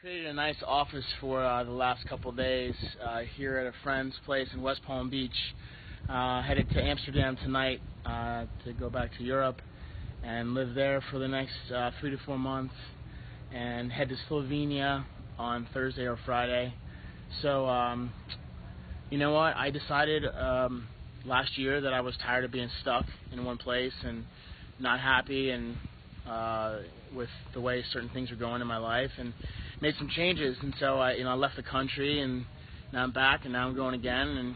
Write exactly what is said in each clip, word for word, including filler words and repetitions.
Created a nice office for uh, the last couple of days uh, here at a friend's place in West Palm Beach. Uh, headed to Amsterdam tonight uh, to go back to Europe and live there for the next uh, three to four months, and head to Slovenia on Thursday or Friday. So, um, you know what? I decided um, last year that I was tired of being stuck in one place and not happy and uh, with the way certain things were going in my life, and made some changes. And so I, you know, I left the country, and now I'm back, and now I'm going again. And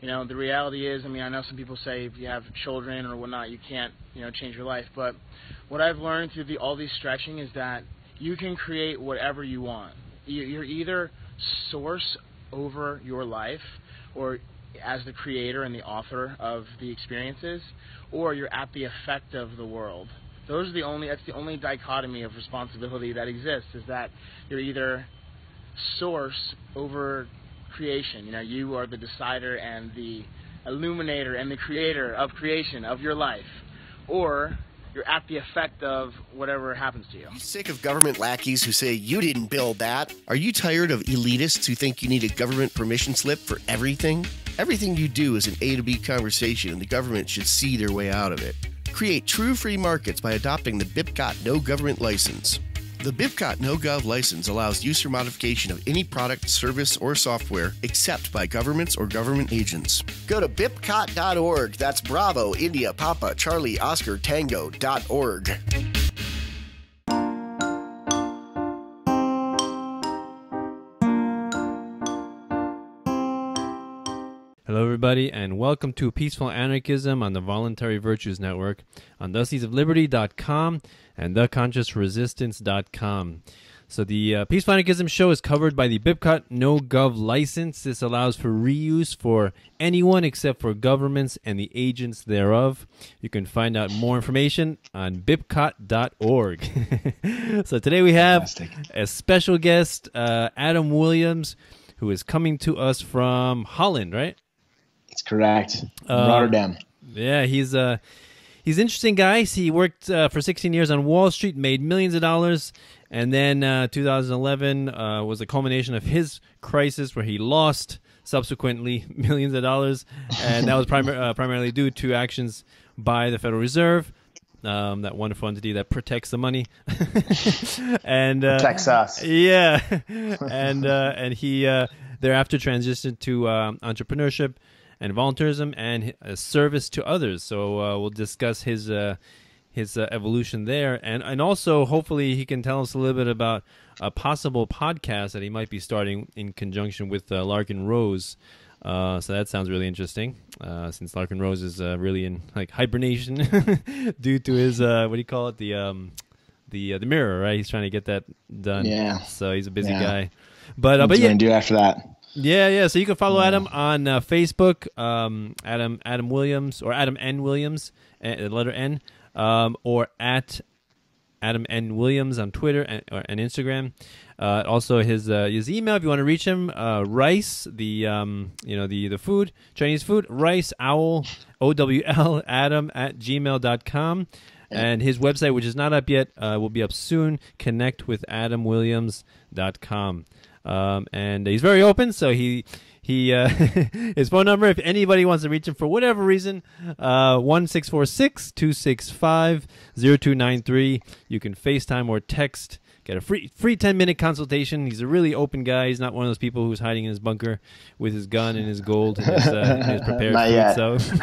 you know, the reality is, I mean, I know some people say if you have children or whatnot, you can't, you know, change your life. But what I've learned through the, all these stretching is that you can create whatever you want. You're either source over your life, or as the creator and the author of the experiences, or you're at the effect of the world. Those are the only, that's the only dichotomy of responsibility that exists, is that you're either source over creation. You know, you are the decider and the illuminator and the creator of creation, of your life, or you're at the effect of whatever happens to you. Are you sick of government lackeys who say, you didn't build that? Are you tired of elitists who think you need a government permission slip for everything? Everything you do is an A to B conversation, and the government should see their way out of it. Create true free markets by adopting the Bipcot No Government License. The Bipcot No Gov license allows use or modification of any product, service, or software except by governments or government agents. Go to bipcot dot org. That's Bravo, India, Papa, Charlie, Oscar, Tango dot org. Hello, everybody, and welcome to Peaceful Anarchism on the Voluntary Virtues Network, on the seeds of liberty dot com and the conscious resistance dot com. So the uh, Peaceful Anarchism show is covered by the Bipcot No Gov license. This allows for reuse for anyone except for governments and the agents thereof. You can find out more information on bipcot dot org. So today we have Fantastic. a special guest, uh, Adam Williams, who is coming to us from Holland, right? That's correct. Uh, Rotterdam. Yeah, he's a he's an interesting guy. He worked uh, for sixteen years on Wall Street, made millions of dollars, and then uh, two thousand eleven uh, was the culmination of his crisis, where he lost subsequently millions of dollars, and that was primar uh, primarily due to actions by the Federal Reserve, um, that wonderful entity that protects the money, and uh, protects us. Yeah, and uh, and he uh, thereafter transitioned to uh, entrepreneurship and volunteerism and service to others. So uh, we'll discuss his uh, his uh, evolution there, and and also hopefully he can tell us a little bit about a possible podcast that he might be starting in conjunction with uh, Larken Rose. Uh, so that sounds really interesting, uh, since Larken Rose is uh, really in like hibernation due to his uh, what do you call it, the um, the uh, the mirror, right? He's trying to get that done. Yeah. So he's a busy yeah. guy. But uh, but yeah, do after that. Yeah, yeah. So you can follow Adam on uh, Facebook, um, Adam Adam Williams, or Adam N Williams, uh, the letter N, um, or at Adam N Williams on Twitter and, or, and Instagram. Uh, also his uh, his email if you want to reach him, uh, Rice, the um, you know the the food, Chinese food, Rice Owl, O W L, Adam at gmail dot com, and his website, which is not up yet, uh, will be up soon. Connect with adam williams dot com. Um, and he's very open, so he he uh, his phone number, if anybody wants to reach him for whatever reason, uh, one six four six, two six five, zero two nine three. You can FaceTime or text, get a free free ten minute consultation. He's a really open guy. He's not one of those people who's hiding in his bunker with his gun and his gold and his, uh, and his prepared not food.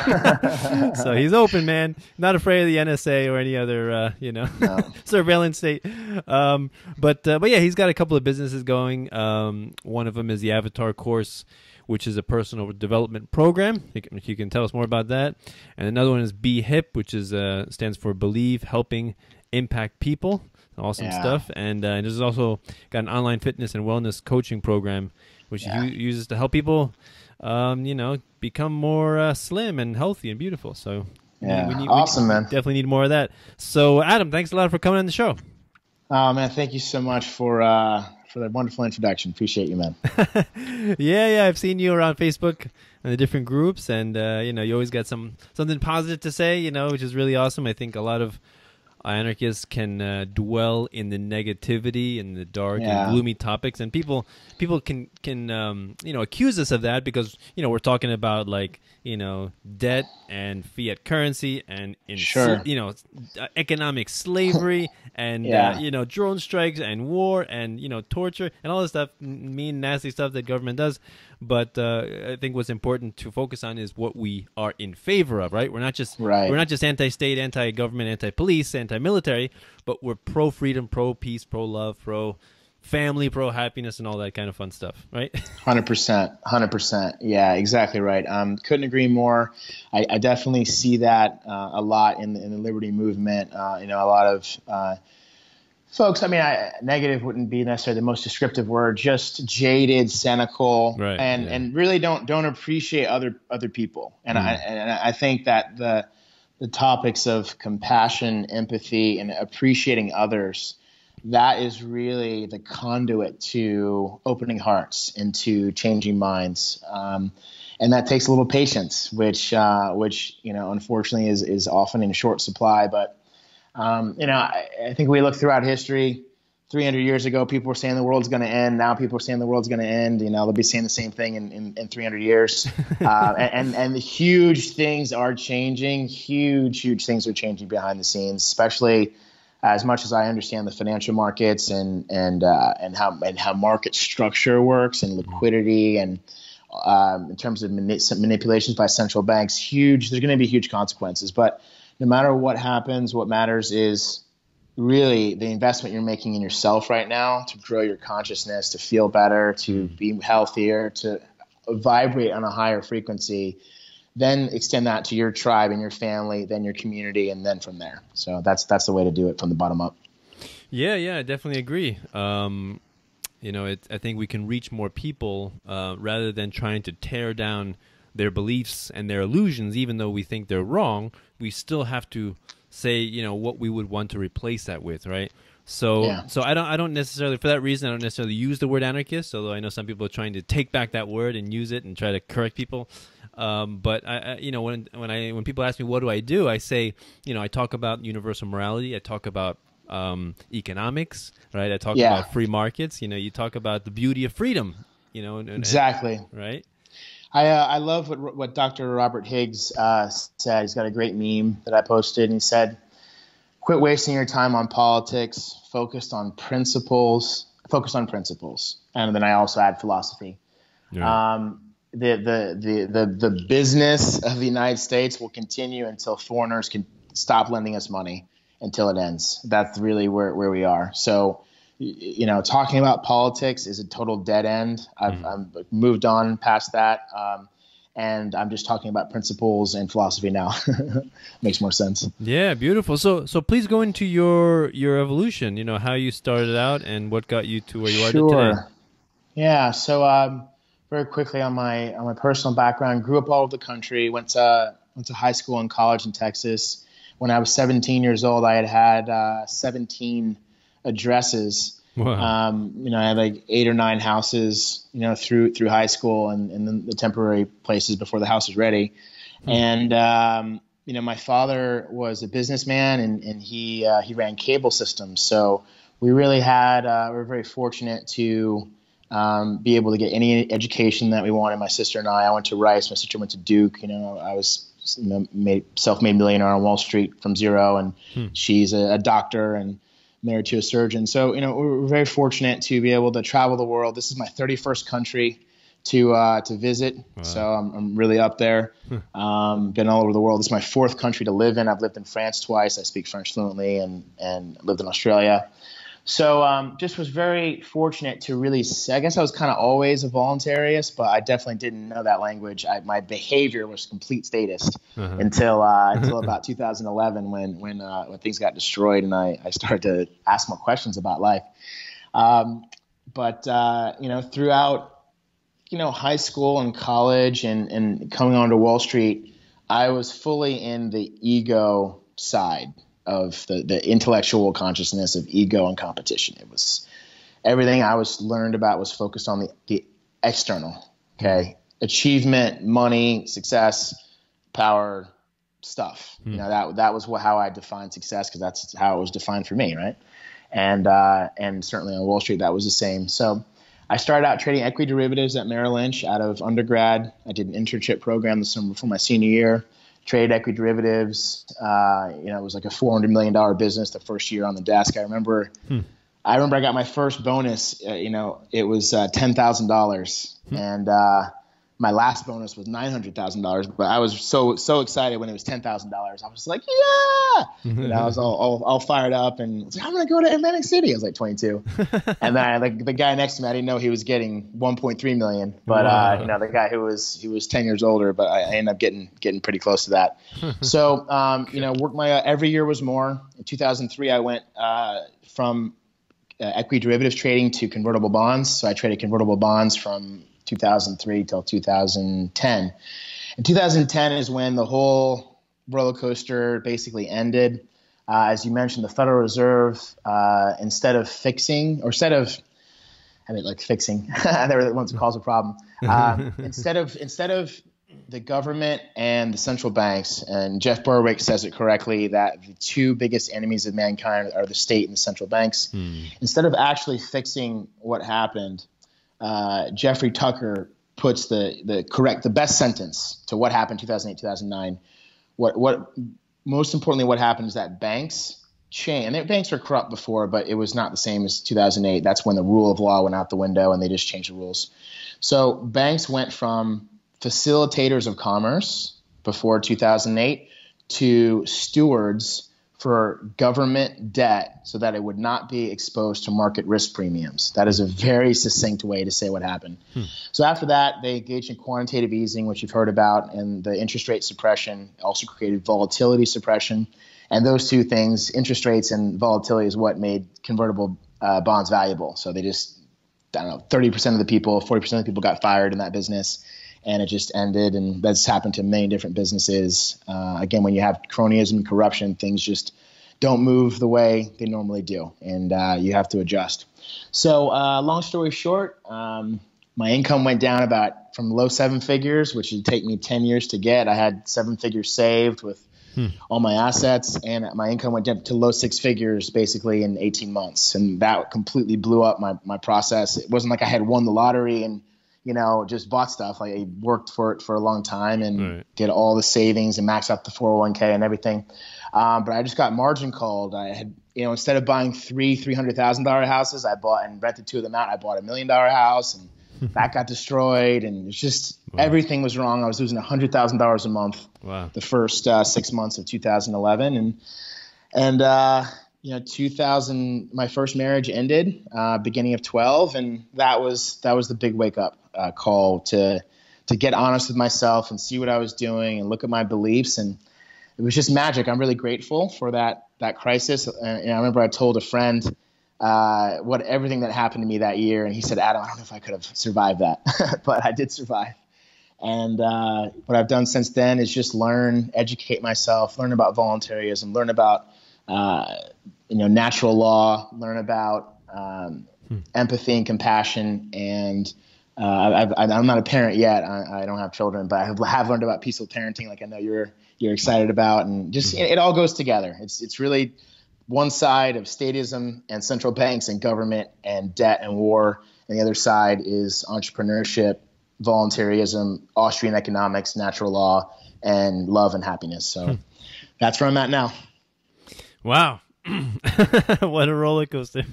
Yet. So so he's open, man. Not afraid of the N S A or any other uh, you know no. surveillance state. Um, but uh, but yeah, he's got a couple of businesses going. Um, one of them is the Avatar Course, which is a personal development program. You can, you can tell us more about that. And another one is B HIP, which is uh, stands for Believe, Helping, Impact People. Awesome yeah. stuff. And, uh, and there's also got an online fitness and wellness coaching program, which yeah. he uses to help people, um, you know, become more uh, slim and healthy and beautiful. So yeah, we need, awesome, we need, man. Definitely need more of that. So Adam, thanks a lot for coming on the show. Oh man, thank you so much for uh, for that wonderful introduction. Appreciate you, man. yeah, yeah, I've seen you around Facebook and the different groups, and uh, you know, you always got some something positive to say, you know, which is really awesome. I think a lot of anarchists can uh, dwell in the negativity and the dark yeah. and gloomy topics, and people people can can um, you know, accuse us of that because, you know, we're talking about, like, you know, debt and fiat currency and in sure. you know, economic slavery and yeah. uh, you know, drone strikes and war and, you know, torture and all this stuff, mean nasty stuff that government does. But uh, I think what's important to focus on is what we are in favor of, right? We're not just right. we're not just anti-state, anti-government, anti-police, anti-military, but we're pro-freedom, pro-peace, pro-love, pro-family, pro-happiness, and all that kind of fun stuff, right? one hundred percent. one hundred percent. Yeah, exactly right. Um, couldn't agree more. I, I definitely see that uh, a lot in the, in the liberty movement. Uh, you know, a lot of uh, folks, I mean, I, negative wouldn't be necessarily the most descriptive word, just jaded, cynical, right, and, yeah. and really don't don't appreciate other other people. And, mm. I, and I think that the the topics of compassion, empathy, and appreciating others, that is really the conduit to opening hearts and to changing minds. Um, and that takes a little patience, which, uh, which you know, unfortunately is, is often in short supply. But, um, you know, I, I think we look throughout history. three hundred years ago, people were saying the world's going to end. Now people are saying the world's going to end. You know, they'll be saying the same thing in, in, in three hundred years. Uh, and, and the huge things are changing. Huge, huge things are changing behind the scenes, especially as much as I understand the financial markets and, and, uh, and, how, and how market structure works and liquidity and um, in terms of mani manipulations by central banks. Huge. There's going to be huge consequences. But no matter what happens, what matters is really the investment you're making in yourself right now to grow your consciousness, to feel better, to be healthier, to vibrate on a higher frequency, then extend that to your tribe and your family, then your community, and then from there. So that's that's the way to do it, from the bottom up. Yeah, yeah, I definitely agree. Um, you know, it, I think we can reach more people uh, rather than trying to tear down their beliefs and their illusions. Even though we think they're wrong, we still have to say, you know, what we would want to replace that with, right? So yeah. so I don't I don't necessarily, for that reason, I don't necessarily use the word anarchist, although I know some people are trying to take back that word and use it and try to correct people. Um, but I, I you know, when when I when people ask me what do I do, I say, you know, I talk about universal morality, I talk about um, economics, right? I talk yeah. about free markets, you know, you talk about the beauty of freedom, you know, and, and, exactly, right? I, uh, I love what, what Doctor Robert Higgs uh, said. He's got a great meme that I posted, and he said, quit wasting your time on politics, focused on principles, focus on principles. And then I also add philosophy. Yeah. Um, the, the, the, the, the business of the United States will continue until foreigners can stop lending us money, until it ends. That's really where, where we are. So, you know, talking about politics is a total dead end. I've, mm-hmm. I've moved on past that, um, and I'm just talking about principles and philosophy now. Makes more sense. Yeah, beautiful. So, so please go into your your evolution. You know, how you started out and what got you to where you sure. are today. Yeah. So, um, very quickly on my on my personal background, grew up all over the country. Went to went to high school and college in Texas. When I was seventeen years old, I had had uh, seventeen. addresses. Wow. Um, you know, I had like eight or nine houses, you know, through, through high school and, and then the temporary places before the house was ready. Mm-hmm. And, um, you know, my father was a businessman and, and he, uh, he ran cable systems. So we really had, uh, we were very fortunate to, um, be able to get any education that we wanted. My sister and I, I went to Rice. My sister went to Duke. You know, I was, you know, made self-made millionaire on Wall Street from zero, and hmm. she's a, a doctor and married to a surgeon. So, you know, we were very fortunate to be able to travel the world. This is my thirty-first country to, uh, to visit. Wow. So I'm, I'm really up there. um, been all over the world. This is my fourth country to live in. I've lived in France twice. I speak French fluently, and, and lived in Australia. So, um, just was very fortunate to really, I guess I was kind of always a voluntarist, but I definitely didn't know that language. I, my behavior was complete statist uh-huh. until, uh, until about two thousand eleven when, when, uh, when things got destroyed and I, I started to ask more questions about life. Um, but, uh, you know, throughout, you know, high school and college and, and coming onto Wall Street, I was fully in the ego side of the, the intellectual consciousness of ego and competition. It was everything I was learned about was focused on the, the external, okay? Achievement, money, success, power, stuff. Hmm. You know, that that was what, how I defined success, because that's how it was defined for me, right? And uh, and certainly on Wall Street, that was the same. So I started out trading equity derivatives at Merrill Lynch out of undergrad. I did an internship program the summer before my senior year. Traded equity derivatives. Uh, you know, it was like a four hundred million dollars business the first year on the desk. I remember. Hmm. I remember I got my first bonus, uh, you know, it was uh, ten thousand dollars, and uh, my last bonus was nine hundred thousand dollars, but I was so, so excited when it was ten thousand dollars. I was like, yeah, and I was all, all, all fired up, and I was like, I'm going to go to Atlantic City. I was like twenty-two. And then I, like, the guy next to me, I didn't know he was getting one point three million, but wow. uh, you know, the guy who was, he was ten years older, but I, I ended up getting, getting pretty close to that. So, um, you know, worked my, uh, every year was more. In two thousand three, I went uh, from, Uh, equity derivatives trading to convertible bonds. So I traded convertible bonds from two thousand three till two thousand ten. And two thousand ten is when the whole roller coaster basically ended. Uh, as you mentioned, the Federal Reserve, uh, instead of fixing, or instead of, I mean, like fixing, they're the ones who cause a problem. Uh, instead of, instead of the government and the central banks, and Jeff Burwick says it correctly, that the two biggest enemies of mankind are the state and the central banks. Hmm. Instead of actually fixing what happened, uh, Jeffrey Tucker puts the, the correct, the best sentence to what happened two thousand eight, two thousand nine. What, what, most importantly, what happened is that banks changed. And banks were corrupt before, but it was not the same as two thousand eight. That's when the rule of law went out the window and they just changed the rules. So banks went from facilitators of commerce before two thousand eight to stewards for government debt so that it would not be exposed to market risk premiums. That is a very succinct way to say what happened. Hmm. So after that, they engaged in quantitative easing, which you've heard about, and the interest rate suppression also created volatility suppression. And those two things, interest rates and volatility, is what made convertible uh, bonds valuable. So they just, I don't know, thirty percent of the people, forty percent of the people got fired in that business. And it just ended, and that's happened to many different businesses. Uh, again, when you have cronyism and corruption, things just don't move the way they normally do, and uh, you have to adjust. So uh, long story short, um, my income went down about from low seven figures, which would take me ten years to get. I had seven figures saved with hmm. all my assets, and my income went down to low six figures basically in eighteen months, and that completely blew up my, my process. It wasn't like I had won the lottery and you know, just bought stuff. Like I worked for it for a long time and right. did all the savings and maxed out the four oh one k and everything. Um, but I just got margin called. I had, you know, instead of buying three three hundred thousand dollars houses, I bought and rented two of them out. I bought a million dollar house, and that got destroyed. And it's just wow. everything was wrong. I was losing one hundred thousand dollars a month wow. the first uh, six months of two thousand eleven. And, and, uh, you know, two thousand, my first marriage ended, uh, beginning of twelve. And that was, that was the big wake up uh, call to, to get honest with myself and see what I was doing and look at my beliefs. And it was just magic. I'm really grateful for that, that crisis. And, and I remember I told a friend, uh, what, everything that happened to me that year. And he said, Adam, I don't know if I could have survived that, but I did survive. And, uh, what I've done since then is just learn, educate myself, learn about voluntarism, learn about, Uh, you know, natural law, learn about um, hmm. empathy and compassion. And uh, I've, I've, I'm not a parent yet. I, I don't have children, but I have learned about peaceful parenting, like I know you're you're excited about. And just it, it all goes together. It's it's really one side of statism and central banks and government and debt and war, and the other side is entrepreneurship, voluntarism, Austrian economics, natural law, and love and happiness. So hmm. that's where I'm at now. Wow. What a roller coaster.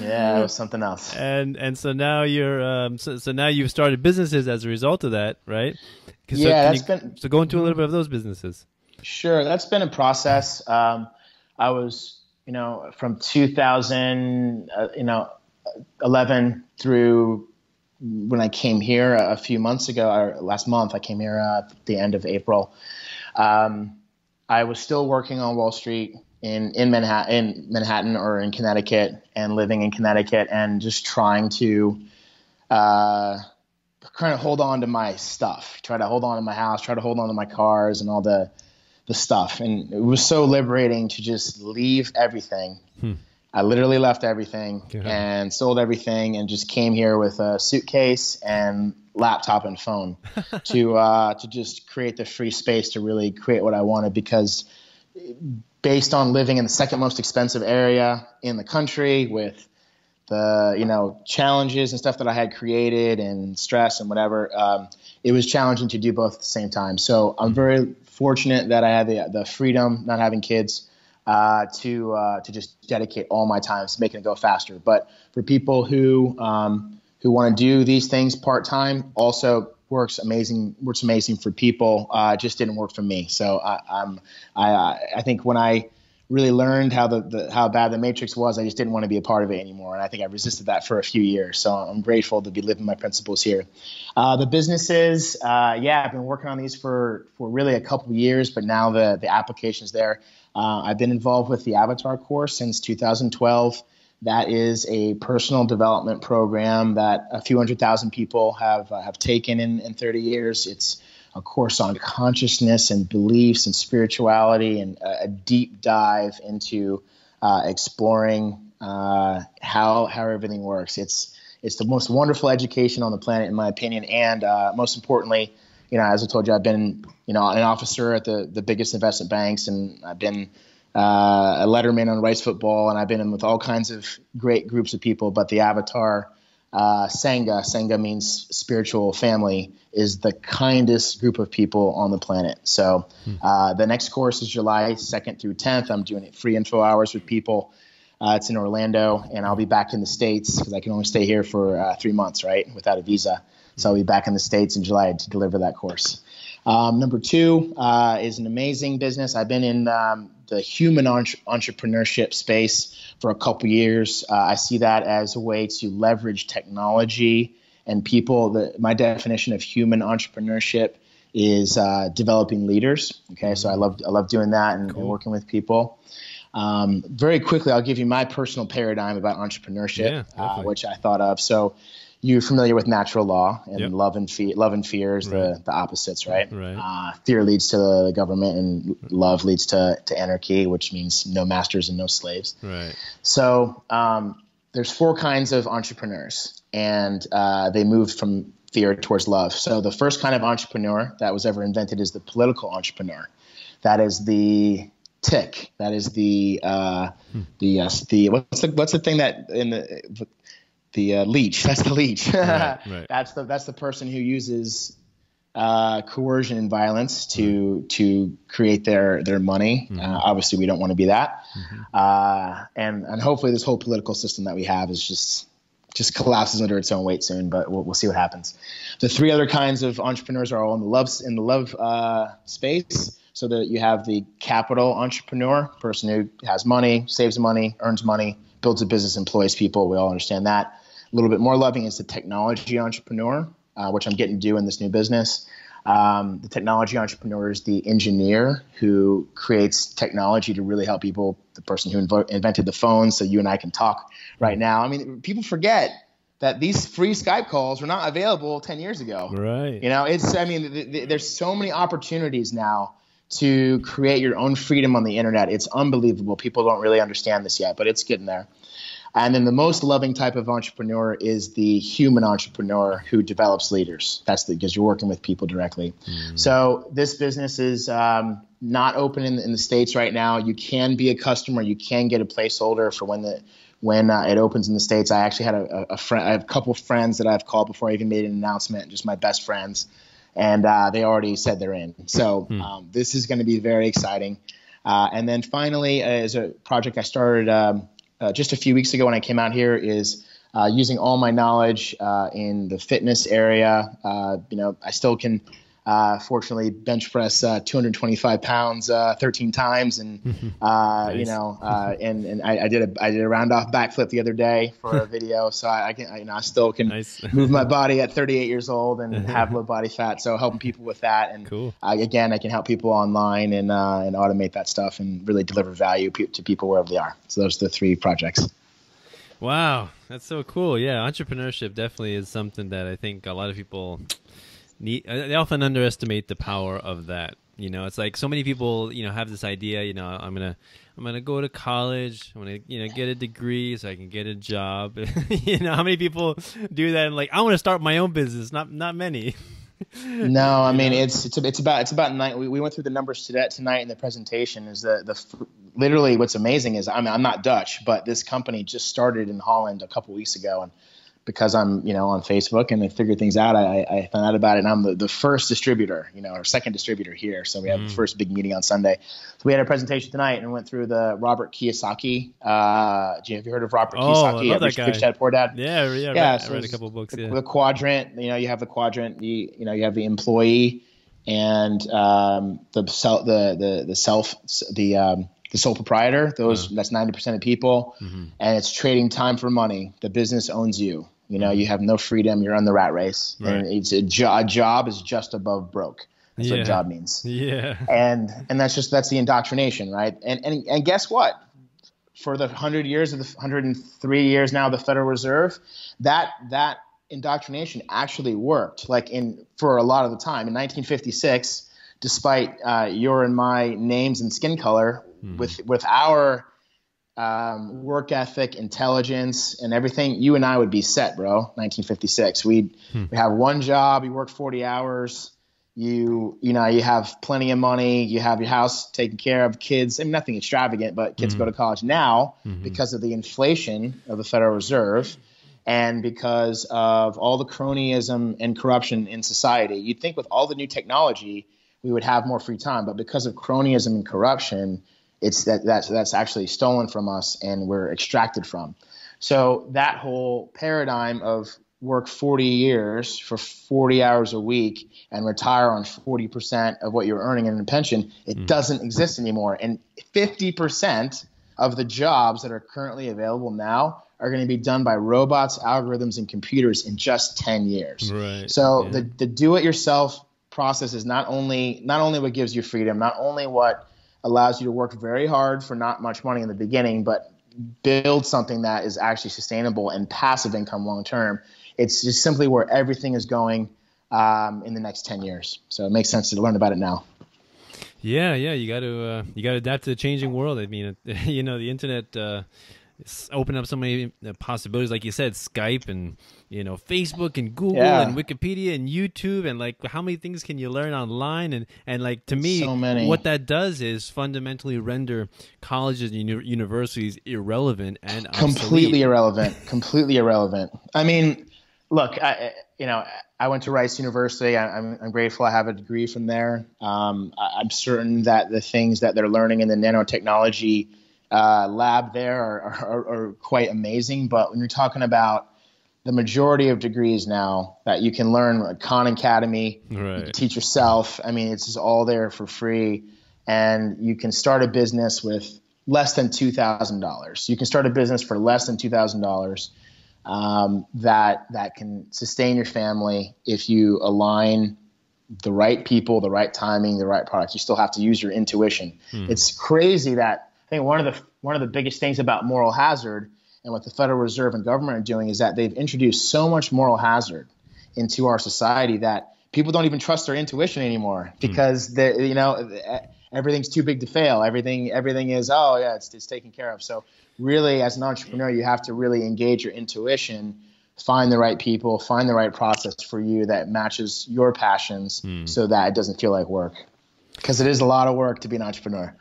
Yeah, it was something else. And and so now you're um so, so now you've started businesses as a result of that, right? Yeah, so that's you, been so go into a little bit of those businesses. Sure, that's been a process. Um I was, you know, from two thousand uh, you know, eleven through when I came here a, a few months ago, or last month I came here uh, at the end of April. Um I was still working on Wall Street in, in Manhattan, in Manhattan or in Connecticut, and living in Connecticut, and just trying to uh, kind of hold on to my stuff, try to hold on to my house, try to hold on to my cars and all the, the stuff. And it was so liberating to just leave everything hmm. I literally left everything yeah. and sold everything and just came here with a suitcase and laptop and phone to uh, to just create the free space to really create what I wanted, because based on living in the second most expensive area in the country with the, you know, challenges and stuff that I had created and stress and whatever, um, it was challenging to do both at the same time. So I'm very fortunate that I had the, the freedom, not having kids, uh, to, uh, to just dedicate all my time to making it go faster. But for people who, um, who want to do these things part-time, also works amazing, works amazing for people. Uh, just didn't work for me. So I, I'm, I, I think when I really learned how the, the, how bad the Matrix was, I just didn't want to be a part of it anymore. And I think I resisted that for a few years. So I'm grateful to be living my principles here. Uh, the businesses, uh, yeah, I've been working on these for, for really a couple of years, but now the, the application's there. Uh, I've been involved with the Avatar Course since two thousand twelve. That is a personal development program that a few hundred thousand people have uh, have taken in, in thirty years. It's a course on consciousness and beliefs and spirituality, and a, a deep dive into uh, exploring uh, how how everything works. It's it's the most wonderful education on the planet, in my opinion, and uh, most importantly, you know, as I told you, I've been you know an officer at the the biggest investment banks, and I've been. Uh, a letterman on Rice football, and I've been in with all kinds of great groups of people, but the Avatar uh, Sangha, Sangha means spiritual family, is the kindest group of people on the planet. So uh, the next course is July second through tenth. I'm doing it free info hours with people. Uh, it's in Orlando, and I'll be back in the States because I can only stay here for uh, three months, right, without a visa. So I'll be back in the States in July to deliver that course. Um, number two uh, is an amazing business. I've been in um, the human entre- entrepreneurship space for a couple years. Uh, I see that as a way to leverage technology and people. The, my definition of human entrepreneurship is uh, developing leaders. Okay, so I love I love doing that and, cool. and working with people. Um, very quickly, I'll give you my personal paradigm about entrepreneurship, yeah, uh, which I thought of. So. You're familiar with natural law, and yep. love and fear. Love and fear is right. the, the opposites, right? right. Uh, fear leads to the government, and love leads to, to anarchy, which means no masters and no slaves. Right. So um, there's four kinds of entrepreneurs, and uh, they move from fear towards love. So the first kind of entrepreneur that was ever invented is the political entrepreneur. That is the tick. That is the uh, hmm. the uh, the what's the what's the thing that in the The uh, leech. That's the leech. right, right. That's the that's the person who uses uh, coercion and violence to right. to create their their money. Mm-hmm. Uh, obviously, we don't want to be that. Mm-hmm. Uh, and and hopefully, this whole political system that we have is just just collapses under its own weight soon. But we'll, we'll see what happens. The three other kinds of entrepreneurs are all in the love in the love uh, space. So that you have the capital entrepreneur, person who has money, saves money, earns money, builds a business, employs people. We all understand that. A little bit more loving is the technology entrepreneur, uh, which I'm getting to do in this new business. Um, the technology entrepreneur is the engineer who creates technology to really help people, the person who invo- invented the phone so you and I can talk right now. I mean, people forget that these free Skype calls were not available ten years ago. Right. You know, it's, I mean, th- th- there's so many opportunities now to create your own freedom on the internet. It's unbelievable. People don't really understand this yet, but it's getting there. And then the most loving type of entrepreneur is the human entrepreneur who develops leaders. That's because you're working with people directly. Mm. So this business is um, not open in the, in the States right now. You can be a customer. You can get a placeholder for when the when uh, it opens in the States. I actually had a, a friend. I have a couple of friends that I've called before I even made an announcement. Just my best friends. And uh, they already said they're in. So um, this is going to be very exciting. Uh, and then finally, uh, is a project I started um, uh, just a few weeks ago when I came out here, is uh, using all my knowledge uh, in the fitness area. Uh, you know, I still can, uh, fortunately, bench press uh, two hundred twenty-five pounds uh, thirteen times, and uh, nice. you know, uh, and and I, I did a I did a round off backflip the other day for a video, so I, I can I, you know I still can nice. move my body at thirty-eight years old and have low body fat. So helping people with that, and cool. I, again, I can help people online and uh, and automate that stuff and really deliver value pe- to people wherever they are. So those are the three projects. Wow, that's so cool. Yeah, entrepreneurship definitely is something that I think a lot of people. They often underestimate the power of that. You know, it's like so many people, you know, have this idea, you know, I'm going to, I'm going to go to college. I'm going to, you know, get a degree so I can get a job. You know, how many people do that? And like, I want to start my own business. Not, not many. No, I mean, it's, it's, it's about, it's about nine. We, we went through the numbers to that tonight in the presentation. Is the, the, literally what's amazing is I'm, I'm not Dutch, but this company just started in Holland a couple weeks ago. And because I'm, you know, on Facebook and I figured things out, I, I found out about it, and I'm the, the first distributor, you know, or second distributor here. So we have mm. the first big meeting on Sunday. So we had a presentation tonight and went through the Robert Kiyosaki. Uh, have you heard of Robert oh, Kiyosaki? I love that guy. Rich Dad Poor Dad. Yeah, yeah, yeah. Right, so I read a couple of books. The, yeah. the quadrant, you know, you have the quadrant. You, you know, you have the employee and um, the self, the the the self, the um, the sole proprietor. Those mm. that's ninety percent of people, mm-hmm. and it's trading time for money. The business owns you. You know, you have no freedom. You're on the rat race. Right. And it's a, jo a job is just above broke. That's yeah. what job means. Yeah. And and that's just that's the indoctrination, right? And and and guess what? For the hundred years of the hundred and three years now, the Federal Reserve, that that indoctrination actually worked. Like in for a lot of the time in nineteen fifty-six, despite uh, your and my names and skin color, mm. with with our Um, work ethic, intelligence, and everything, you and I would be set, bro. nineteen fifty-six. We'd, hmm. We have one job. You work forty hours. You, you know, you have plenty of money. You have your house taken care of, kids. I mean, nothing extravagant, but kids mm-hmm. go to college now mm-hmm. because of the inflation of the Federal Reserve and because of all the cronyism and corruption in society. You'd think with all the new technology, we would have more free time, but because of cronyism and corruption, it's that that's, that's actually stolen from us and we're extracted from. So that whole paradigm of work forty years for forty hours a week and retire on forty percent of what you're earning in a pension, it mm. doesn't exist anymore. And fifty percent of the jobs that are currently available now are going to be done by robots, algorithms, and computers in just ten years. Right. So yeah. the, the do-it-yourself process is not only, not only what gives you freedom, not only what allows you to work very hard for not much money in the beginning, but build something that is actually sustainable and passive income long term. It's just simply where everything is going um, in the next ten years. So it makes sense to learn about it now. Yeah, yeah, you got to uh, you got to adapt to the changing world. I mean, you know, the internet uh, opened up so many possibilities, like you said, Skype and you know, Facebook and Google yeah. and Wikipedia and YouTube, and like how many things can you learn online? And, and like to me, so many. What that does is fundamentally render colleges and uni universities irrelevant and obsolete. Completely irrelevant, completely irrelevant. I mean, look, I, you know, I went to Rice University. I, I'm, I'm grateful I have a degree from there. Um, I, I'm certain that the things that they're learning in the nanotechnology uh, lab there are, are, are quite amazing. But when you're talking about the majority of degrees now that you can learn at Khan Academy, right. you can teach yourself. I mean, it's just all there for free. And you can start a business with less than two thousand dollars. You can start a business for less than two thousand dollars um, that, that can sustain your family if you align the right people, the right timing, the right products. You still have to use your intuition. Hmm. It's crazy that I think one of the, one of the biggest things about moral hazard and what the Federal Reserve and government are doing is that they've introduced so much moral hazard into our society that people don't even trust their intuition anymore because mm. they, you know, everything's too big to fail. Everything, everything is, oh yeah, it's, it's taken care of. So really as an entrepreneur, you have to really engage your intuition, find the right people, find the right process for you that matches your passions mm. so that it doesn't feel like work. Because it is a lot of work to be an entrepreneur.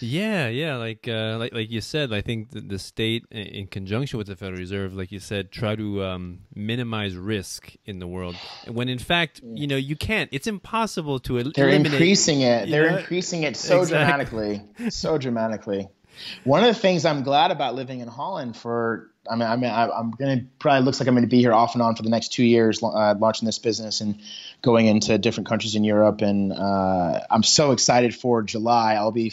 yeah, yeah. Like, uh, like, like you said, I think the, the state, in conjunction with the Federal Reserve, like you said, try to um, minimize risk in the world. When in fact, you know, you can't. It's impossible to eliminate. They're increasing it. They're know? increasing it so exactly. dramatically, so dramatically. One of the things I'm glad about living in Holland for, I mean, I mean, I, I'm going to probably looks like I'm going to be here off and on for the next two years, uh, launching this business and going into different countries in Europe. And uh, I'm so excited for July. I'll be,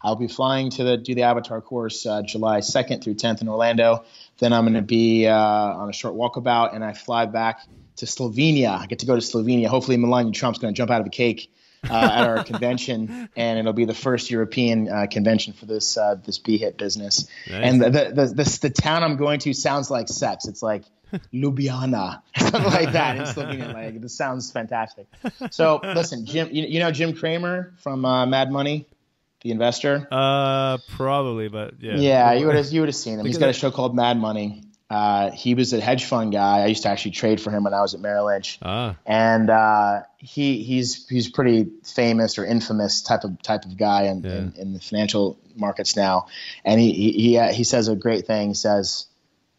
I'll be flying to the, do the Avatar course uh, July second through tenth in Orlando. Then I'm going to be uh, on a short walkabout, and I fly back to Slovenia. I get to go to Slovenia. Hopefully, Melania Trump's going to jump out of a cake uh, at our convention, and it'll be the first European uh, convention for this uh, this B HIP business. Nice. And the the, the the the town I'm going to sounds like sex. It's like Ljubljana, something like that in Slovenia. Like, this sounds fantastic. So listen, Jim, you, you know Jim Cramer from uh, Mad Money, the investor? Uh, probably, but yeah. Yeah, you would have you would have seen him. Because He's got a show called Mad Money. Uh, he was a hedge fund guy. I used to actually trade for him when I was at Merrill Lynch. Ah. And uh, he he's he's pretty famous or infamous type of type of guy in, yeah. in, in the financial markets now. And he he he, uh, he says a great thing. He says,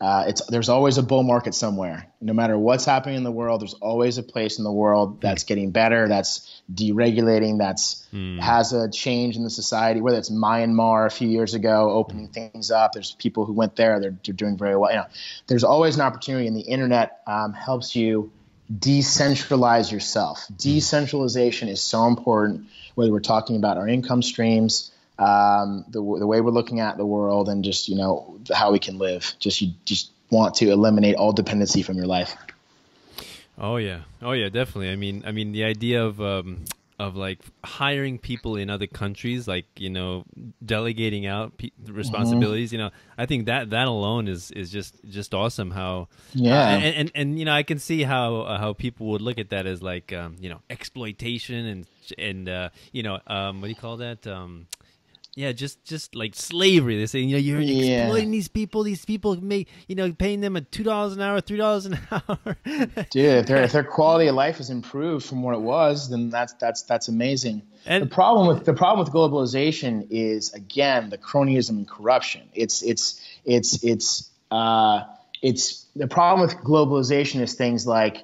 uh, it's there's always a bull market somewhere. No matter what's happening in the world, there's always a place in the world that's getting better, that's deregulating, that's mm. has a change in the society, whether it's Myanmar a few years ago, opening mm. things up. There's people who went there. They're, they're doing very well. You know, there's always an opportunity, and the internet um, helps you decentralize yourself. Decentralization is so important, whether we're talking about our income streams, um, the, the way we're looking at the world, and just, you know, how we can live. Just you just want to eliminate all dependency from your life. Oh, yeah. Oh, yeah, definitely. I mean, I mean, the idea of... Um of like hiring people in other countries, like, you know, delegating out pe responsibilities, mm-hmm. you know, I think that that alone is is just just awesome. How yeah, uh, and, and and you know, I can see how uh, how people would look at that as like um, you know, exploitation and and uh, you know, um, what do you call that? Um, yeah, just just like slavery. They say, you know, you're yeah. exploiting these people. These people make, you know, paying them at two dollars an hour, three dollars an hour. Dude, if their if their quality of life is improved from what it was, then that's that's that's amazing. And the problem with the problem with globalization is, again, the cronyism and corruption. It's it's it's it's uh it's the problem with globalization is things like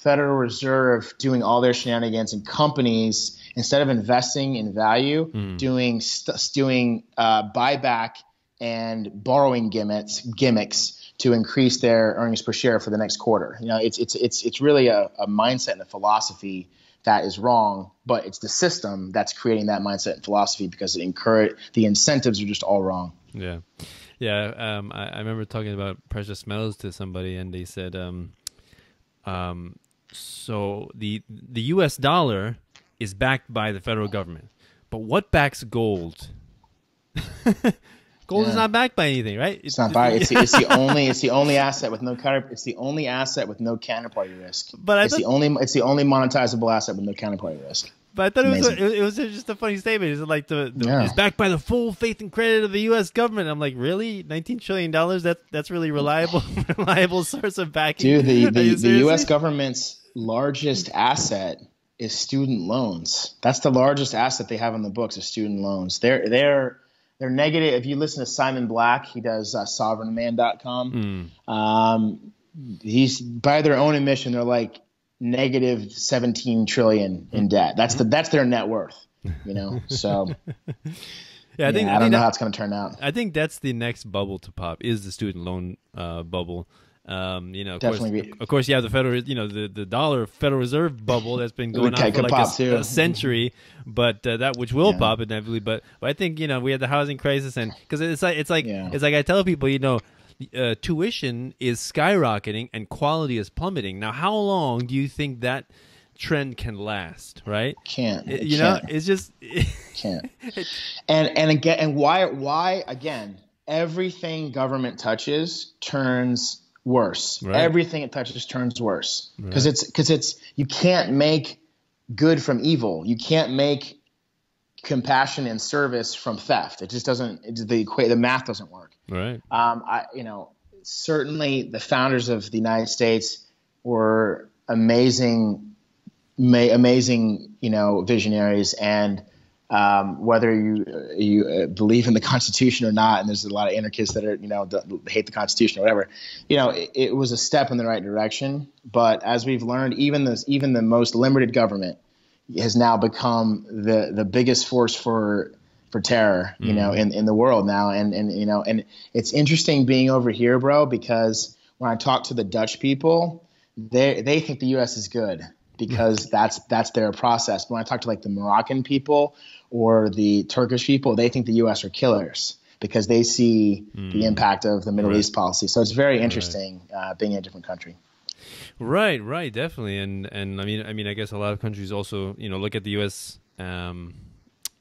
Federal Reserve doing all their shenanigans, and companies, instead of investing in value, mm. doing st doing uh, buyback and borrowing gimmicks gimmicks to increase their earnings per share for the next quarter. You know, it's it's it's it's really a, a mindset and a philosophy that is wrong, but it's the system that's creating that mindset and philosophy, because it encourage the incentives are just all wrong. Yeah, yeah. Um, I, I remember talking about precious metals to somebody, and they said, um, um, so the the U S dollar is backed by the federal government. But what backs gold? Gold yeah. is not backed by anything, right? It's, it's not by it's, the, it's the only it's the only asset with no counter it's the only asset with no counterparty risk. But I it's thought, the only it's the only monetizable asset with no counterparty risk. But I thought Amazing. it was it was just a funny statement. Is it like the, the yeah. it's backed by the full faith and credit of the U S government? I'm like, really, nineteen trillion dollars? That's that's really reliable reliable source of backing. Dude, the the, the U S government's largest asset is student loans. That's the largest asset they have on the books, is student loans. They're they're they're negative. If you listen to Simon Black, he does uh, sovereign man dot com. Mm. Um, he's, by their own admission, they're like negative seventeen trillion in debt. That's the that's their net worth. You know, so. Yeah, I think yeah, I don't I think know that, how it's going to turn out. I think that's the next bubble to pop, is the student loan uh, bubble. Um, you know, of Definitely course, be. of course, you have the federal, you know, the, the dollar Federal Reserve bubble that's been going on for like a, a century, but uh, that which will yeah. pop inevitably. But, but I think, you know, we had the housing crisis, and because it's like it's like yeah. it's like I tell people, you know, uh, tuition is skyrocketing and quality is plummeting. Now, how long do you think that trend can last? Right? Can't it, you can't. know? It's just it can't. And and again, and why why again? Everything government touches turns worse. Right. Everything it touches turns worse, because right. it's because it's you can't make good from evil. You can't make compassion and service from theft. It just doesn't. It, the the math doesn't work. Right. Um. I. You know. Certainly, the founders of the United States were amazing, ma amazing. You know, visionaries, and um, whether you you believe in the Constitution or not, and there's a lot of anarchists that are, you know, hate the Constitution or whatever, you know, it, it was a step in the right direction. But as we've learned, even this, even the most limited government has now become the the biggest force for for terror, you mm. know, in in the world now. And and you know, and it's interesting being over here, bro, because when I talk to the Dutch people, they they think the U S is good, because that's that's their process. But when I talk to like the Moroccan people or the Turkish people, they think the U S are killers, because they see mm. the impact of the Middle right. East policy. So it's very interesting right. uh, being in a different country. Right, right, definitely. And and I mean, I mean, I guess a lot of countries also, you know, look at the U S um,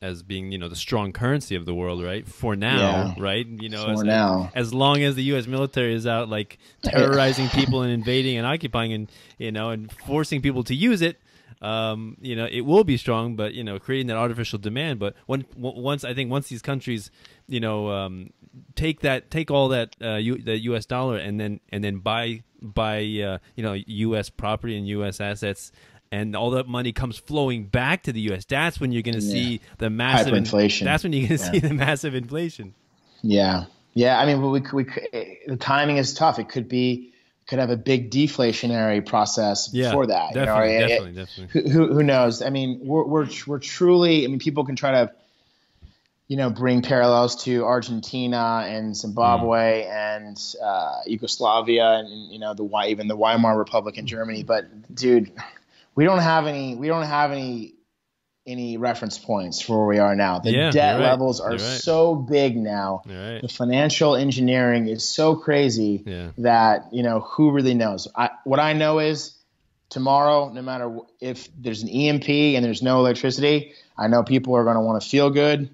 as being, you know, the strong currency of the world, right? For now, yeah. right? You know, for as, now. as long as the U S military is out like terrorizing people and invading and occupying and, you know, and forcing people to use it, um, you know, it will be strong, but, you know, creating that artificial demand. But when, once, I think once these countries, you know, um, take that, take all that, uh, U, that U S dollar and then, and then buy, buy, uh, you know, U S property and U S assets, and all that money comes flowing back to the U S, that's when you're going to yeah. see the massive inflation. That's when you're going to yeah. see the massive inflation. Yeah, yeah. I mean, we, we, we the timing is tough. It could be could have a big deflationary process yeah, before that. Definitely, you know? definitely, it, definitely. Who, who knows? I mean, we're we're we're truly. I mean, people can try to, you know, bring parallels to Argentina and Zimbabwe mm. and uh, Yugoslavia and, you know, the even the Weimar Republic in Germany. But dude. We don't have any. We don't have any, any reference points for where we are now. The yeah, debt right. levels are right. so big now. Right. The financial engineering is so crazy yeah. that, you know, who really knows? I, what I know is tomorrow, no matter if there's an E M P and there's no electricity, I know people are going to want to feel good,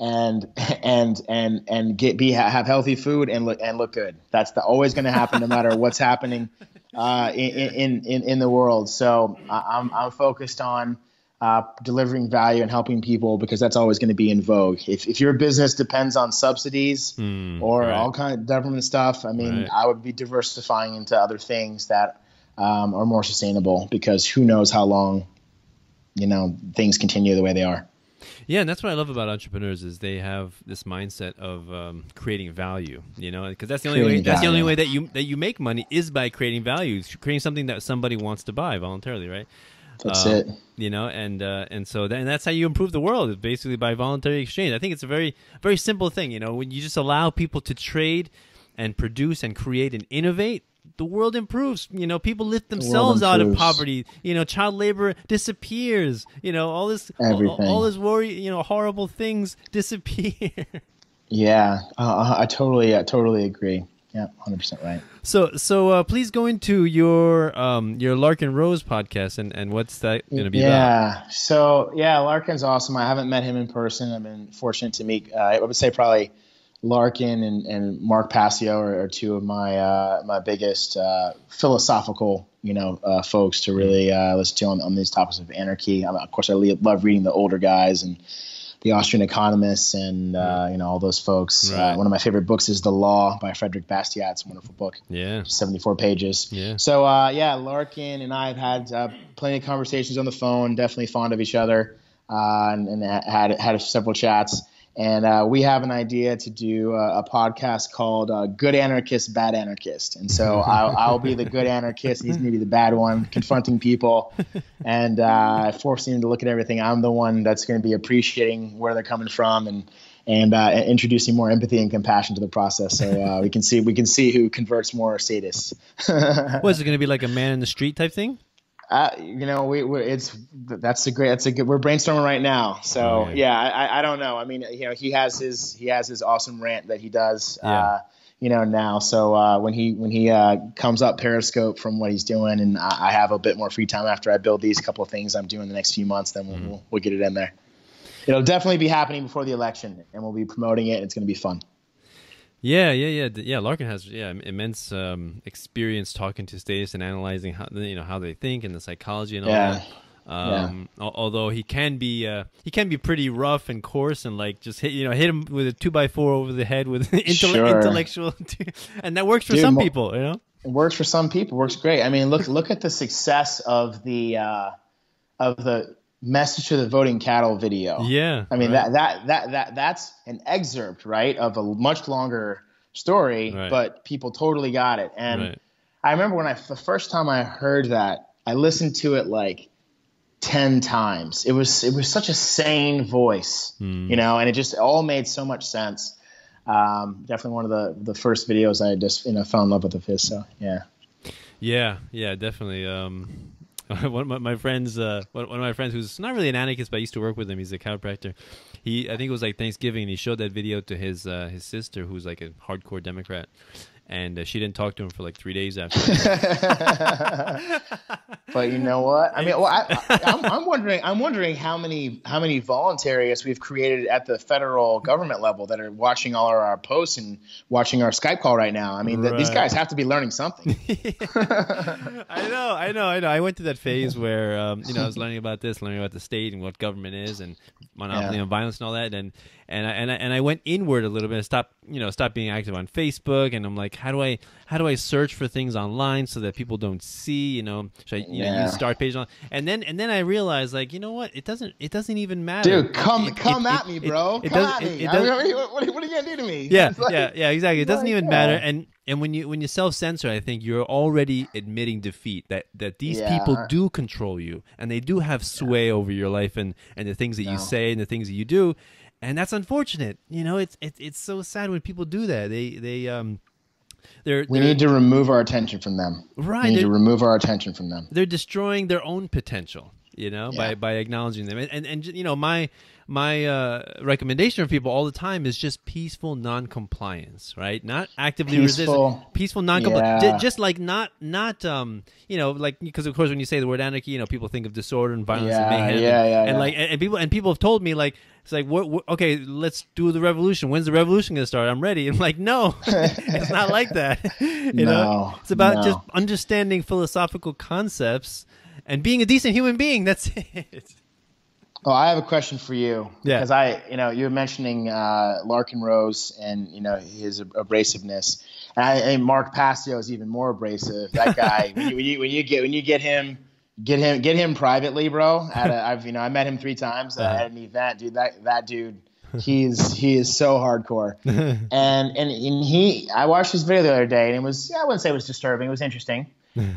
and and and and get be have healthy food and look and look good. That's the, always going to happen, no matter what's happening uh, in, in in the world. So I'm I'm focused on uh, delivering value and helping people, because that's always going to be in vogue. If if your business depends on subsidies mm, or right. all kind of government stuff, I mean, right. I would be diversifying into other things that um, are more sustainable, because who knows how long, you know, things continue the way they are. Yeah, and that's what I love about entrepreneurs, is they have this mindset of um, creating value. You know, because that's the only way, that's the only way that you that you make money is by creating value, creating something that somebody wants to buy voluntarily, right? That's um, it. You know, and uh, and so that, and that's how you improve the world, is basically by voluntary exchange. I think it's a very very simple thing. You know, when you just allow people to trade and produce and create and innovate, the world improves. You know, people lift themselves the out of poverty. You know, child labor disappears. You know, all this, all, all this worry. You know, horrible things disappear. Yeah, uh, I totally, I totally agree. Yeah, one hundred percent right. So, so uh, please go into your um, your Larken Rose podcast, and and what's that going to be yeah. about? Yeah. So yeah, Larken's awesome. I haven't met him in person. I've been fortunate to meet. Uh, I would say probably Larken and, and Mark Passio are, are two of my uh, my biggest uh, philosophical, you know, uh, folks to really uh, listen to on, on these topics of anarchy. I mean, of course, I love reading the older guys and the Austrian economists and uh, you know, all those folks. Right. Uh, one of my favorite books is The Law by Frederick Bastiat. It's a wonderful book. Yeah, seventy-four pages. Yeah. So uh, yeah, Larken and I have had uh, plenty of conversations on the phone. Definitely fond of each other, uh, and, and had had several chats. And uh, we have an idea to do a, a podcast called uh, Good Anarchist, Bad Anarchist. And so I'll, I'll be the good anarchist. He's going to be the bad one, confronting people and uh, forcing them to look at everything. I'm the one that's going to be appreciating where they're coming from and and uh, introducing more empathy and compassion to the process. So uh, we can see we can see who converts more sadists. What, is it going to be like a man in the street type thing? Uh, you know, we, we it's that's a great that's a good we're brainstorming right now. So right. yeah, I, I don't know. I mean, you know, he has his he has his awesome rant that he does, yeah. uh, you know, now. So uh, when he when he uh, comes up Periscope from what he's doing, and I, I have a bit more free time after I build these couple of things I'm doing the next few months, then we'll mm-hmm. we'll, we'll get it in there. It'll definitely be happening before the election, and we'll be promoting it. And it's going to be fun. Yeah, yeah, yeah, yeah. Larken has yeah immense um, experience talking to statists and analyzing how you know how they think and the psychology and all yeah. that. Um, yeah. al although he can be uh, he can be pretty rough and coarse and like just hit you know hit him with a two by four over the head with intell sure. intellectual, and that works for Dude, some people. You know, it works for some people. Works great. I mean, look look at the success of the uh, of the. Message to the Voting Cattle video. Yeah, I mean right. that that that that that's an excerpt, right, of a much longer story, right. but people totally got it. And right. I remember when I the first time I heard that, I listened to it like ten times. It was it was such a sane voice, mm. you know, and it just all made so much sense. Um, definitely one of the the first videos I just you know fell in love with of his. So yeah, yeah, yeah, definitely. Um, One of my, my friends, uh, one of my friends who's not really an anarchist, but I used to work with him. He's a chiropractor. He, I think it was like Thanksgiving, and he showed that video to his uh, his sister, who's like a hardcore Democrat, and uh, she didn't talk to him for like three days after. But you know what? I mean, well, I, I, I'm, I'm wondering. I'm wondering how many how many voluntarists we've created at the federal government level that are watching all of our posts and watching our Skype call right now. I mean, right. th- these guys have to be learning something. I know, I know, I know. I went through that phase where um, you know I was learning about this, learning about the state and what government is, and monopoly yeah. and violence and all that, and and I, and I, and I went inward a little bit. I stopped, you know, stopped being active on Facebook, and I'm like, how do I how do I search for things online so that people don't see? You know, should I, you yeah. know, use start page on, and then and then I realized, like, you know what, it doesn't it doesn't even matter. Dude, come it, come it, at it, me, bro. It, it come at me. It, it I mean, what, are, what are you gonna do to me? Yeah, like, yeah, yeah, exactly. It doesn't even God. matter. And and when you when you self-censor, I think you're already admitting defeat. That that these yeah. people do control you, and they do have sway yeah. over your life, and and the things that no. you say and the things that you do, and that's unfortunate. You know, it's it's it's so sad when people do that. They they um. They're, we they're, need to remove our attention from them. Right. We need to remove our attention from them. They're destroying their own potential, you know, yeah. by, by acknowledging them. And, and, and you know, my my uh, recommendation for people all the time is just peaceful non-compliance, right? Not actively peaceful. resisting. Peaceful non-compliance. Yeah. Just like not, not um, you know, like, because of course when you say the word anarchy, you know, people think of disorder and violence yeah, and mayhem. Yeah, yeah, and, yeah. and like, and, and people and people have told me, like, it's like, what, what, okay, let's do the revolution. When's the revolution going to start? I'm ready. I'm like, no, it's not like that. you no, know, it's about no. just understanding philosophical concepts and being a decent human being. That's it. Oh, I have a question for you. Yeah. Because I, you know, you were mentioning uh, Larken Rose and, you know, his abrasiveness. And, I, and Mark Passio is even more abrasive. That guy, when, you, when, you, when you get when you get him. Get him, get him privately, bro. At a, I've, you know, I met him three times uh, at an event, dude. That that dude, he's he is so hardcore. and and and he, I watched his video the other day, and it was, I wouldn't say it was disturbing. It was interesting.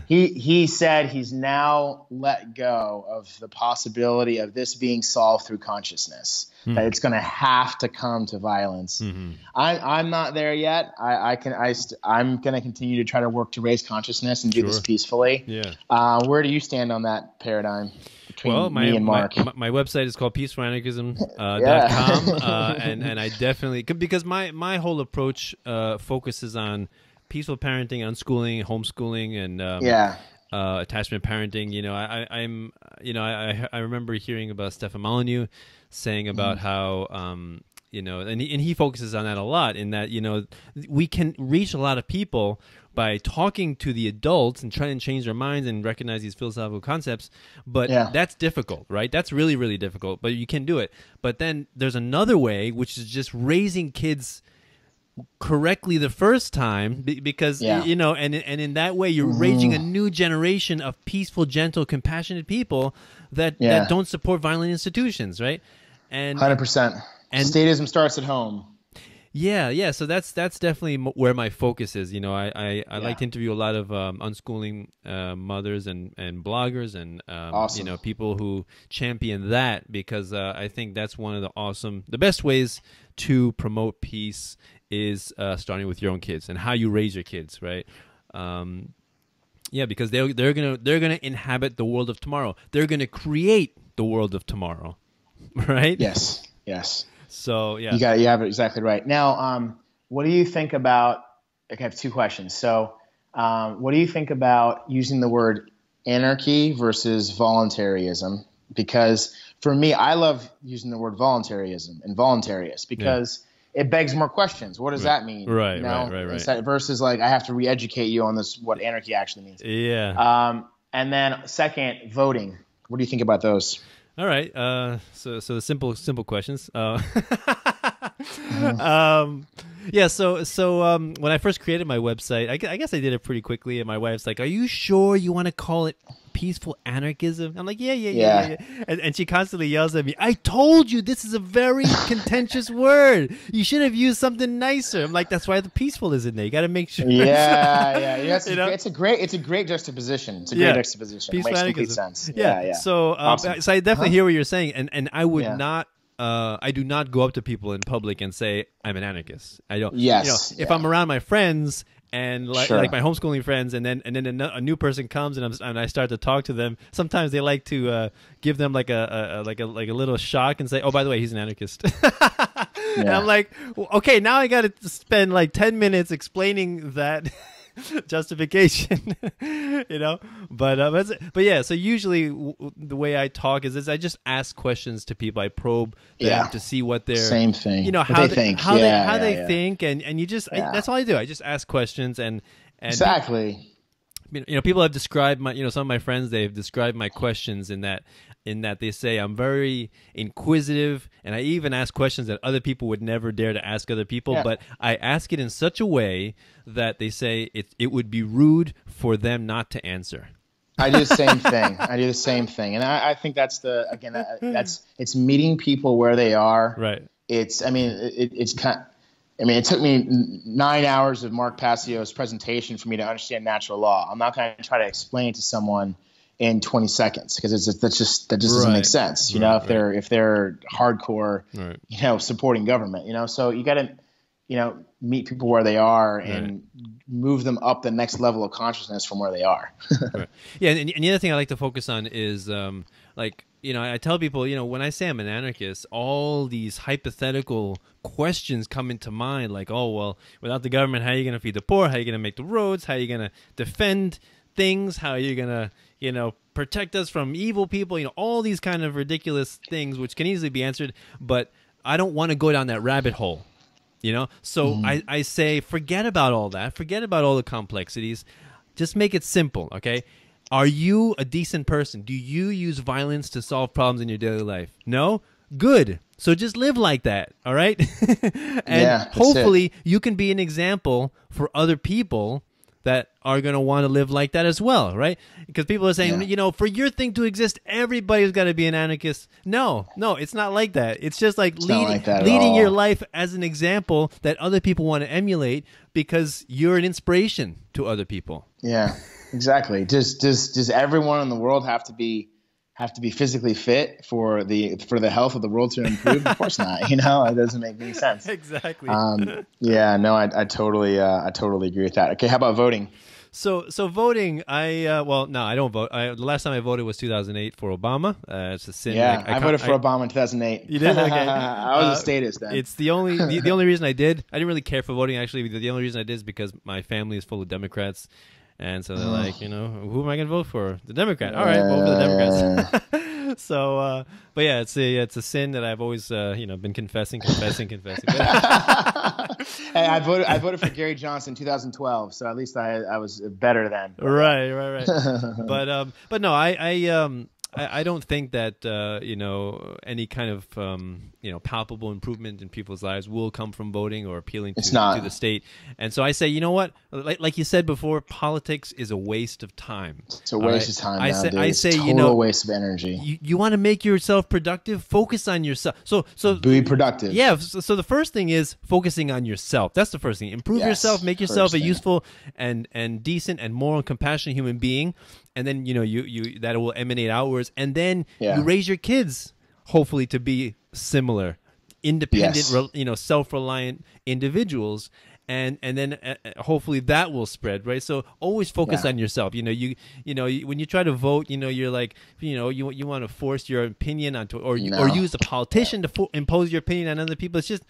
he he said he's now let go of the possibility of this being solved through consciousness. Mm. That it's going to have to come to violence. Mm-hmm. I, I'm not there yet. I, I can. I st- I'm going to continue to try to work to raise consciousness and do sure. this peacefully. Yeah. Uh, where do you stand on that paradigm? Between well, my, me and Mark? my my website is called peaceful anarchism dot com, uh, yeah. uh, and and I definitely, because my my whole approach uh, focuses on peaceful parenting, unschooling, homeschooling, and um, yeah. uh, attachment parenting. You know, I, I I'm you know I I remember hearing about Stefan Molyneux saying about mm-hmm. how um, you know, and he, and he focuses on that a lot. In that, you know, we can reach a lot of people by talking to the adults and trying to change their minds and recognize these philosophical concepts, but yeah. that's difficult, right? That's really, really difficult. But you can do it. But then there's another way, which is just raising kids correctly the first time, because yeah. you know, and and in that way you're mm-hmm. raising a new generation of peaceful, gentle, compassionate people that yeah. that don't support violent institutions, right? And one hundred percent. And statism starts at home. Yeah, yeah. So that's that's definitely where my focus is. You know, I I, I yeah. like to interview a lot of um, unschooling uh, mothers and, and bloggers and um, awesome. you know, people who champion that, because uh, I think that's one of the awesome, the best ways to promote peace is uh, starting with your own kids and how you raise your kids, right? Um, yeah, because they they're gonna they're gonna inhabit the world of tomorrow. They're gonna create the world of tomorrow, right? Yes. Yes. So yeah, you got it. You have it exactly right. Now, um, what do you think about? Okay, I have two questions. So, um, what do you think about using the word anarchy versus voluntarism? Because for me, I love using the word voluntarism and voluntarist, because yeah. it begs more questions. What does right. that mean? Right, you know? right, right, right. Instead, versus like, I have to re-educate you on this, what anarchy actually means. Yeah. Um, and then second, voting. What do you think about those? All right. Uh, so, so simple, simple questions. Uh, um, yeah. So, so um, when I first created my website, I, I guess I did it pretty quickly, and my wife's like, "Are you sure you want to call it Peaceful Anarchism?" I'm like, "Yeah, yeah, yeah, yeah." yeah. And, and she constantly yells at me, "I told you this is a very contentious word. You should have used something nicer." I'm like, "That's why the peaceful is in there. You got to make sure." Yeah, yeah, yeah. It's, you know? it's a great, it's a great juxtaposition. It's a yeah. great juxtaposition. Peaceful it makes anarchism. Complete sense. Yeah, yeah. yeah. So, um, awesome. so I definitely huh? hear what you're saying, and and I would yeah. not. Uh, I do not go up to people in public and say I'm an anarchist. I don't. Yes. You know, if yeah. I'm around my friends and like, sure. like my homeschooling friends, and then and then a new person comes and, I'm, and I start to talk to them, sometimes they like to uh, give them like a, a like a like a little shock and say, "Oh, by the way, he's an anarchist." yeah. And I'm like, "Okay, now I got to spend like ten minutes explaining that." justification, you know. But uh, but, but yeah. So usually w the way I talk is this: I just ask questions to people. I probe them yeah. to see what they're same thing. You know how what they, they think, how yeah, they how yeah, they yeah. think, and and you just yeah. I, that's all I do. I just ask questions and, and exactly. You know, people have described my, you know, some of my friends, they've described my questions in that, in that they say I'm very inquisitive, and I even ask questions that other people would never dare to ask other people, yeah. but I ask it in such a way that they say it, it would be rude for them not to answer. I do the same thing. I do the same thing. And I, I think that's the, again, that's, it's meeting people where they are. Right. It's, I mean, it, it's kind of, I mean, it took me nine hours of Mark Passio's presentation for me to understand natural law. I'm not going to try to explain it to someone in twenty seconds because it's just, that's just that just right. doesn't make sense. You right, know, if right. they're if they're hardcore, right. you know, supporting government. You know, so you got to, you know, meet people where they are and right. move them up the next level of consciousness from where they are. right. Yeah, and, and the other thing I like to focus on is um, like. You know, I tell people, you know, when I say I'm an anarchist, all these hypothetical questions come into mind, like, oh, well, without the government, how are you going to feed the poor? How are you going to make the roads? How are you going to defend things? How are you going to, you know, protect us from evil people? You know, all these kind of ridiculous things, which can easily be answered, but I don't want to go down that rabbit hole, you know? So mm-hmm. I, I say, forget about all that. Forget about all the complexities. Just make it simple, okay? Are you a decent person? Do you use violence to solve problems in your daily life? No? Good. So just live like that, all right? and yeah, hopefully it. you can be an example for other people that are going to want to live like that as well, right? Because people are saying, yeah. you know, for your thing to exist, everybody's got to be an anarchist. No, no, it's not like that. It's just like it's leading, like leading your life as an example that other people want to emulate because you're an inspiration to other people. Yeah. Exactly. Does does does everyone in the world have to be have to be physically fit for the for the health of the world to improve? Of course not. You know, it doesn't make any sense. Exactly. Um, yeah. No, I I totally uh, I totally agree with that. Okay. How about voting? So so voting, I uh, well no, I don't vote. I, the last time I voted was two thousand eight for Obama. Uh, it's a sin. Yeah, I, I, I voted for I, Obama in two thousand eight. You did? Okay. I was uh, a statist then. It's the only the, the only reason I did. I didn't really care for voting actually. The only reason I did is because my family is full of Democrats. And so they're like, you know, who am I going to vote for? The Democrat. All right, vote for the Democrats. so, uh, but yeah, it's a it's a sin that I've always, uh, you know, been confessing, confessing, confessing. hey, I voted I voted for Gary Johnson in two thousand twelve, so at least I I was better then. Right, right, right. but um, but no, I I um. I, I don't think that, uh, you know, any kind of, um, you know, palpable improvement in people's lives will come from voting or appealing to, to the state. And so I say, you know what? Like, like you said before, politics is a waste of time. It's a waste of time. I say, I say, you know, waste of energy. You, you want to make yourself productive? Focus on yourself. So, so be productive. Yeah. So, so the first thing is focusing on yourself. That's the first thing. Improve yes, yourself. Make yourself a useful and, and decent and moral and compassionate human being. And then, you know, you, you that will emanate outwards. And then yeah. you raise your kids, hopefully, to be similar, independent, yes. re, you know, self-reliant individuals. And and then uh, hopefully that will spread, right? So always focus yeah. on yourself. You know, you you know you, when you try to vote, you know, you're like, you know, you you want to force your opinion onto or no. or use a politician yeah. to fo impose your opinion on other people. It's just.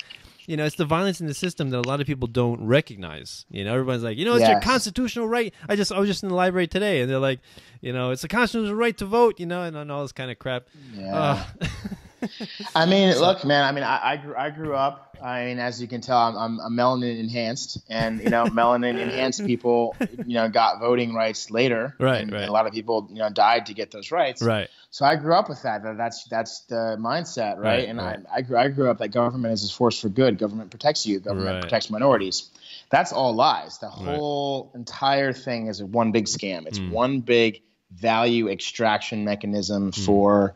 You know, it's the violence in the system that a lot of people don't recognize. You know, everybody's like, you know, it's yes. your constitutional right. I just, I was just in the library today, and they're like, you know, it's a constitutional right to vote. You know, and, and all this kind of crap. Yeah. Uh. I mean, look, man. I mean, I, I, grew, I grew up. I mean, as you can tell, I'm, I'm, I'm melanin enhanced, and you know, melanin enhanced people, you know, got voting rights later. Right. And, right. and a lot of people, you know, died to get those rights. Right. So I grew up with that. That's that's the mindset, right? right and right. I I grew, I grew up that government is a force for good. Government protects you. Government right. protects minorities. That's all lies. The whole right. entire thing is one big scam. It's mm. one big value extraction mechanism mm. for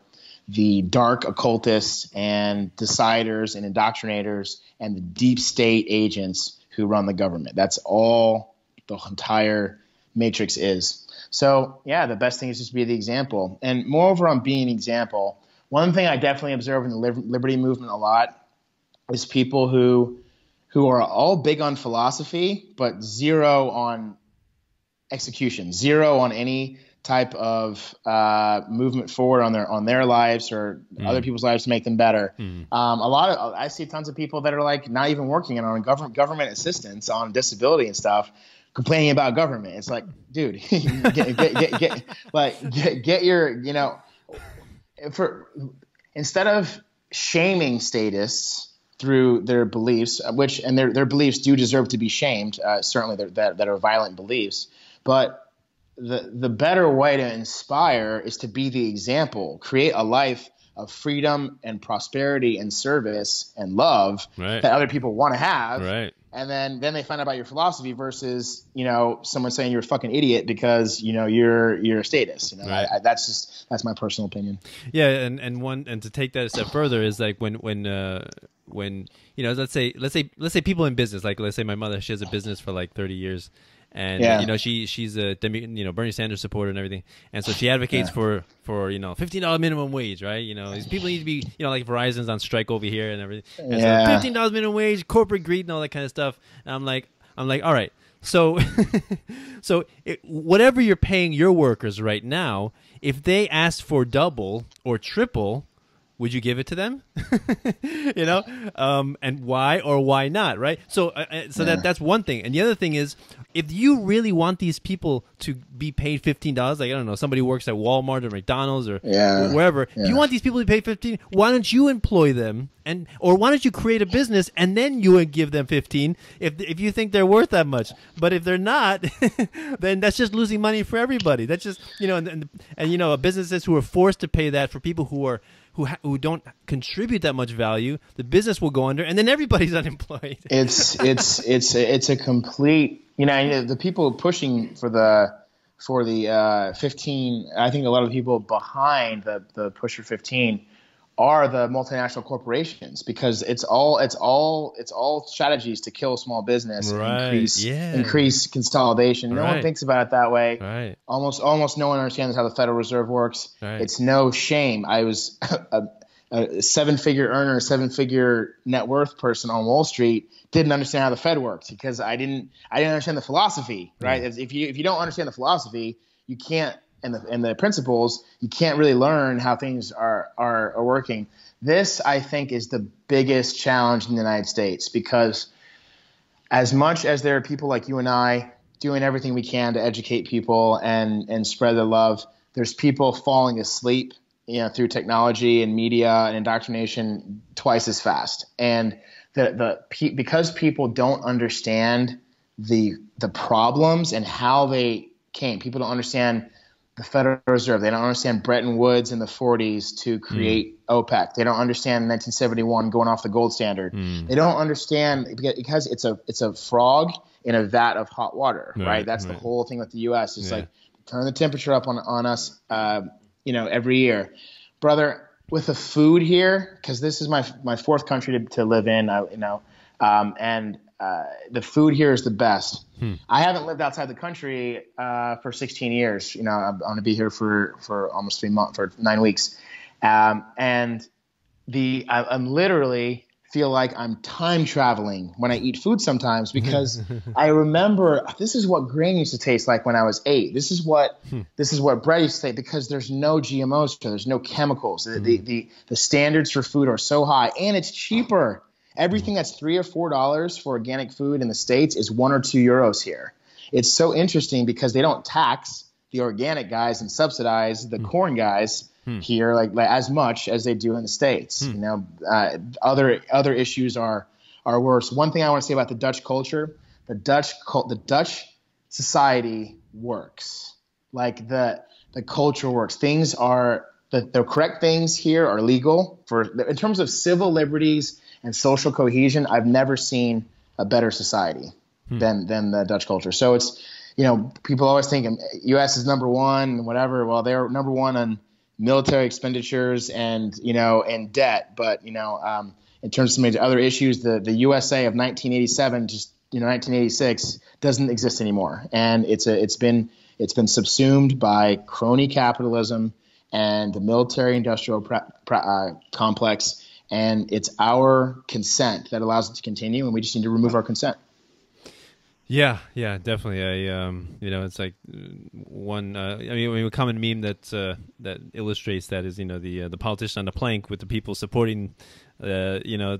the dark occultists and deciders and indoctrinators and the deep state agents who run the government. That's all the entire matrix is. So yeah, the best thing is just to be the example. And moreover, on being an example, one thing I definitely observe in the liberty movement a lot is people who who are all big on philosophy, but zero on execution, zero on any type of uh, movement forward on their on their lives or mm. other people's lives to make them better. Mm. Um, a lot of I see tons of people that are like not even working and on government government assistance on disability and stuff. complaining about government. It's like, dude, get, get, get, get, like, get, get your, you know, for instead of shaming statists through their beliefs, which and their their beliefs do deserve to be shamed, uh, certainly that that are violent beliefs, but the the better way to inspire is to be the example, create a life of freedom and prosperity and service and love right. that other people want to have. Right. And then, then they find out about your philosophy versus, you know, someone saying you're a fucking idiot because, you know, you're, you're a statist. You know, right. I, I, that's just, that's my personal opinion. Yeah. And, and one, and to take that a step further is like when, when, uh, when, you know, let's say, let's say, let's say people in business, like let's say my mother, she has a business for like thirty years and, yeah. you know, she, she's a, you know, Bernie Sanders supporter and everything. And so she advocates yeah. for, for, you know, fifteen dollar minimum wage, right? You know, these people need to be, you know, like Verizon's on strike over here and everything. And yeah. so fifteen dollar minimum wage, corporate greed and all that kind of stuff. And I'm like, I'm like, all right. So, so it, whatever you're paying your workers right now, if they asked for double or triple, would you give it to them? You know, um, and why or why not, right? So, uh, so yeah. that that's one thing. And the other thing is, if you really want these people to be paid fifteen dollars, like I don't know, somebody works at Walmart or McDonald's or yeah. wherever, yeah. if you want these people to pay fifteen dollars, why don't you employ them, and or why don't you create a business and then you would give them fifteen dollars if if you think they're worth that much? But if they're not, then that's just losing money for everybody. That's just you know, and and, and you know, businesses who are forced to pay that for people who are. Who, who don't contribute that much value, the business will go under, and then everybody's unemployed. it's it's it's it's a complete you know the people pushing for the for the uh, fifteen. I think a lot of people behind the the push for fifteen are the multinational corporations because it's all it's all it's all strategies to kill small business, right. increase yeah. increase consolidation. No right. one thinks about it that way. Right. Almost almost no one understands how the Federal Reserve works. Right. It's no shame. I was a, a seven-figure earner, a seven-figure net worth person on Wall Street. Didn't understand how the Fed works because I didn't I didn't understand the philosophy. Right. Mm. If you if you don't understand the philosophy, you can't. And the, and the principles, you can't really learn how things are, are, are working. This, I think, is the biggest challenge in the United States because as much as there are people like you and I doing everything we can to educate people and, and spread the love, there's people falling asleep you know, through technology and media and indoctrination twice as fast. And the, the pe because people don't understand the, the problems and how they came, people don't understand – the Federal Reserve. They don't understand Bretton Woods in the forties to create mm. OPEC. They don't understand nineteen seventy-one going off the gold standard. Mm. They don't understand because it's a it's a frog in a vat of hot water, right? right? That's right. the whole thing with the U S It's yeah. like turn the temperature up on on us, uh, you know, every year, brother. With the food here, because this is my my fourth country to, to live in, I, you know, um, and. Uh, the food here is the best. Hmm. I haven't lived outside the country uh, for sixteen years. You know, I'm, I'm going to be here for for almost three months, for nine weeks, um, and the I, I'm literally feel like I'm time traveling when I eat food sometimes because I remember this is what grain used to taste like when I was eight. This is what hmm. this is what bread used to taste because there's no G M Os, there's no chemicals. Hmm. The, the the standards for food are so high, and it's cheaper. Everything that's three or four dollars for organic food in the States is one or two euros here. It's so interesting because they don't tax the organic guys and subsidize the mm. corn guys mm. here like, like as much as they do in the States. Mm. You know, uh, other other issues are are worse. One thing I want to say about the Dutch culture, the Dutch the Dutch society works. Like the the culture works. Things are the, the correct things here are legal for in terms of civil liberties. And social cohesion, I've never seen a better society hmm. than than the Dutch culture. So it's, you know, people always think U S is number one and whatever. Well, they're number one on military expenditures and, you know, and debt. But, you know, um, in terms of some of the other issues, the, the U S A of nineteen eighty-seven, just, you know, nineteen eighty-six doesn't exist anymore. And it's a, it's been it's been subsumed by crony capitalism and the military industrial pra pra uh, complex. And it's our consent that allows it to continue, and we just need to remove our consent. Yeah, yeah, definitely. I, um, you know, it's like one. Uh, I mean, a common meme that uh, that illustrates that is, you know, the uh, the politician on the plank with the people supporting, uh, you know,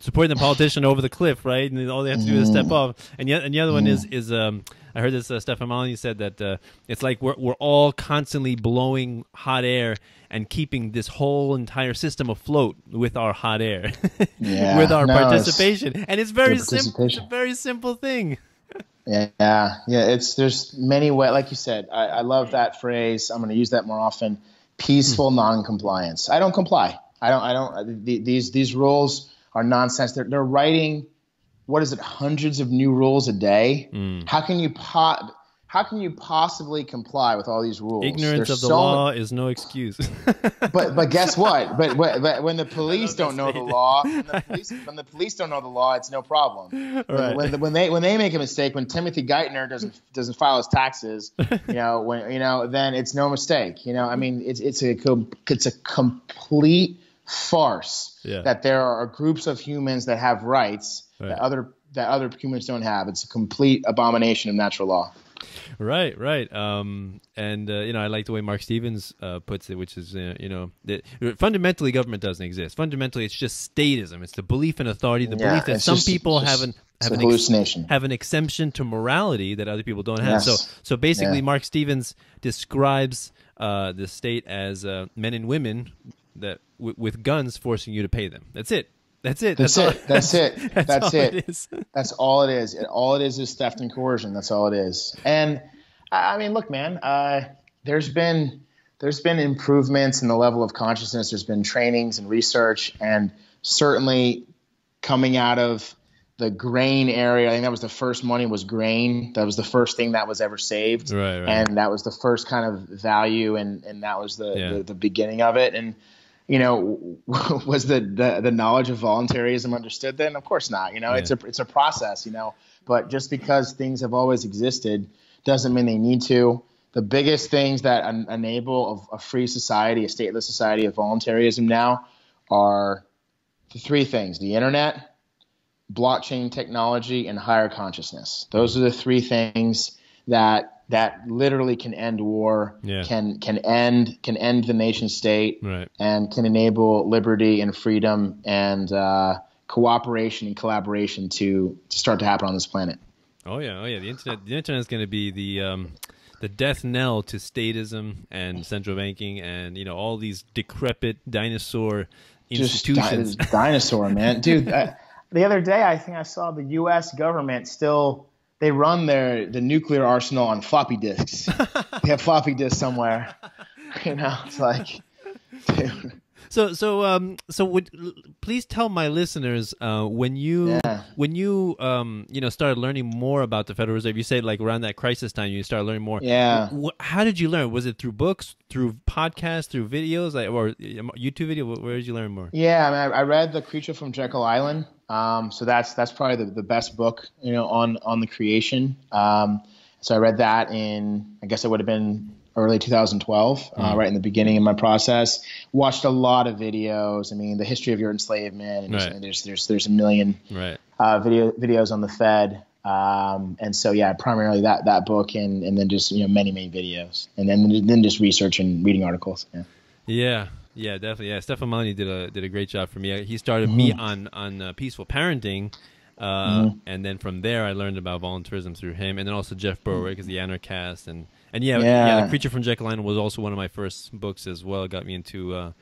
supporting the politician over the cliff, right? And all they have to do is step off. And yet, and the other one is is um, I heard this uh, Stefan Molyneux said that uh, it's like we're we're all constantly blowing hot air and keeping this whole entire system afloat with our hot air, yeah, with our no, participation. It's, and it's very simple, it's a very simple thing. Yeah, yeah, it's there's many ways. Like you said, I, I love that phrase. I'm going to use that more often. Peaceful non-compliance. I don't comply. I don't. I don't. The, these these rules are nonsense. They're they're writing, what is it? Hundreds of new rules a day. Mm. How can you po How can you possibly comply with all these rules? Ignorance there's of the so law is no excuse. but but guess what? But, but, but when the police don't know the law, when the police, when the police don't know the law, it's no problem. Right. When, when they when they make a mistake, when Timothy Geithner doesn't doesn't file his taxes, you know, when you know, then it's no mistake. You know, I mean, it's it's a it's a complete farce yeah. that there are groups of humans that have rights right. that other that other humans don't have. It's a complete abomination of natural law. Right, right, um, and uh, you know, I like the way Mark Stevens uh, puts it, which is uh, you know, that fundamentally government doesn't exist. Fundamentally, it's just statism. It's the belief in authority, the yeah, belief that some just, people just have an have an, hallucination. have an exemption to morality that other people don't have. Yes. So, so basically, yeah. Mark Stevens describes uh, the state as uh, men and women that w with guns forcing you to pay them. That's it. That's it. That's, that's it. That's it. That's, that's it. it is. That's all it is. It, all it is is theft and coercion. That's all it is. And I mean, look, man. Uh, there's been there's been improvements in the level of consciousness. There's been trainings and research, and certainly coming out of the grain area. I think that was the first money was grain. That was the first thing that was ever saved, right, right. and that was the first kind of value, and and that was the yeah. the, the beginning of it, and. You know, was the, the the knowledge of voluntarism understood then? Of course not. You know, yeah. it's a it's a process. You know, but just because things have always existed doesn't mean they need to. The biggest things that en enable a, a free society, a stateless society of voluntarism now, are the three things: the internet, blockchain technology, and higher consciousness. Those are the three things that. That literally can end war, yeah. can can end can end the nation state, right. and can enable liberty and freedom and uh, cooperation and collaboration to, to start to happen on this planet. Oh yeah, oh yeah. The internet, the internet is going to be the um, the death knell to statism and central banking and you know all these decrepit dinosaur institutions. Just di dinosaur man, dude. I, the other day, I think I saw the U S government still. They run their the nuclear arsenal on floppy disks. They have floppy disks somewhere. You know, it's like. Dude. So so um so would please tell my listeners uh when you yeah. when you um you know started learning more about the Federal Reserve, you say like around that crisis time you started learning more. Yeah. How did you learn? Was it through books, through podcasts, through videos, like, or YouTube video? Where did you learn more? Yeah, I mean, I, I read The Creature from Jekyll Island. Um, so that's that's probably the, the best book, you know, on on the creation. Um, so I read that in, I guess it would have been early two thousand twelve, mm-hmm. uh, right in the beginning of my process. Watched a lot of videos. I mean, the history of your enslavement. And right. There's there's there's a million right. uh, video videos on the Fed. Um, and so yeah, primarily that that book, and and then just you know many many videos, and then then just research and reading articles. Yeah. Yeah. Yeah, definitely. Yeah, Stefan Molyneux did a did a great job for me. He started mm-hmm. me on on uh, peaceful parenting, uh, mm-hmm. and then from there I learned about voluntarism through him, and then also Jeff Burwick is the Anarchist, and and yeah, yeah, yeah, The Creature from Jekyll Island was also one of my first books as well. It got me into uh,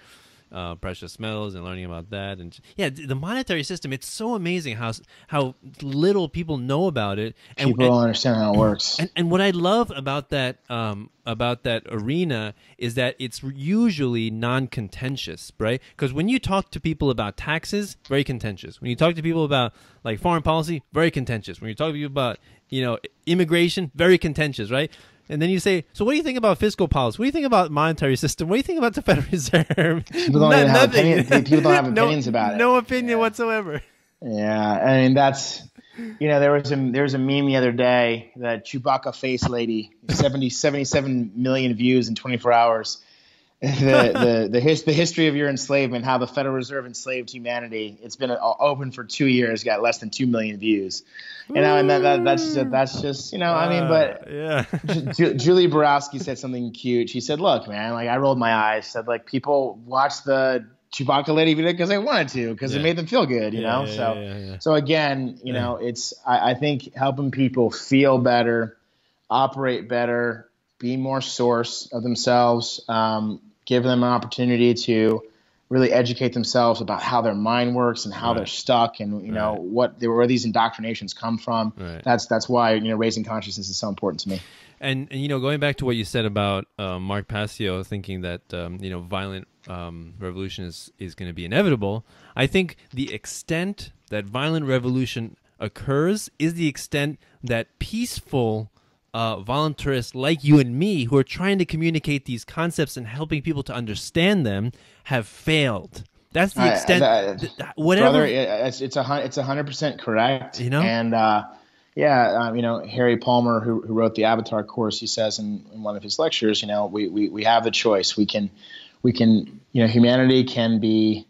uh, precious metals and learning about that, and yeah, the monetary system. It's so amazing how how little people know about it, and people and, don't understand how it works. And and what I love about that. Um, about that arena is that it's usually non-contentious, right? Because when you talk to people about taxes, very contentious. When you talk to people about like foreign policy, very contentious. When you talk to people about, you know, immigration, very contentious, right? And then you say, so what do you think about fiscal policy? What do you think about monetary system? What do you think about the Federal Reserve? People don't, Not, have, opinion, people don't have opinions no, about it. No opinion yeah. whatsoever. Yeah, I mean, that's... You know, there was a there was a meme the other day, that Chewbacca face lady, seventy-seven million views in twenty-four hours, the the the, his, the history of your enslavement, how the Federal Reserve enslaved humanity. It's been open for two years, got less than two million views. You know, and that, that, that's just, that's just, you know, uh, I mean, but yeah. Ju- Julie Borowski said something cute. She said, "Look, man, like I rolled my eyes. Said like people watch the Chewbacca lady video because they wanted to, because yeah. it made them feel good, you yeah, know." Yeah, so, yeah, yeah, yeah. so again, you yeah. know, it's I, I think helping people feel better, operate better, be more source of themselves, um, give them an opportunity to really educate themselves about how their mind works and how right. they're stuck, and you know right. what they, where these indoctrinations come from. Right. That's that's why you know raising consciousness is so important to me. And, and you know, going back to what you said about uh, Mark Passio thinking that um, you know violent um, revolution is is going to be inevitable, I think the extent that violent revolution occurs is the extent that peaceful Uh, voluntarists like you and me, who are trying to communicate these concepts and helping people to understand them, have failed. That's the extent. I, I, th- whatever, brother, it's it's a it's a hundred percent correct. You know, and uh, yeah, um, you know, Harry Palmer, who who wrote the Avatar Course, he says in, in one of his lectures, you know, we we we have the choice. We can, we can, you know, humanity can be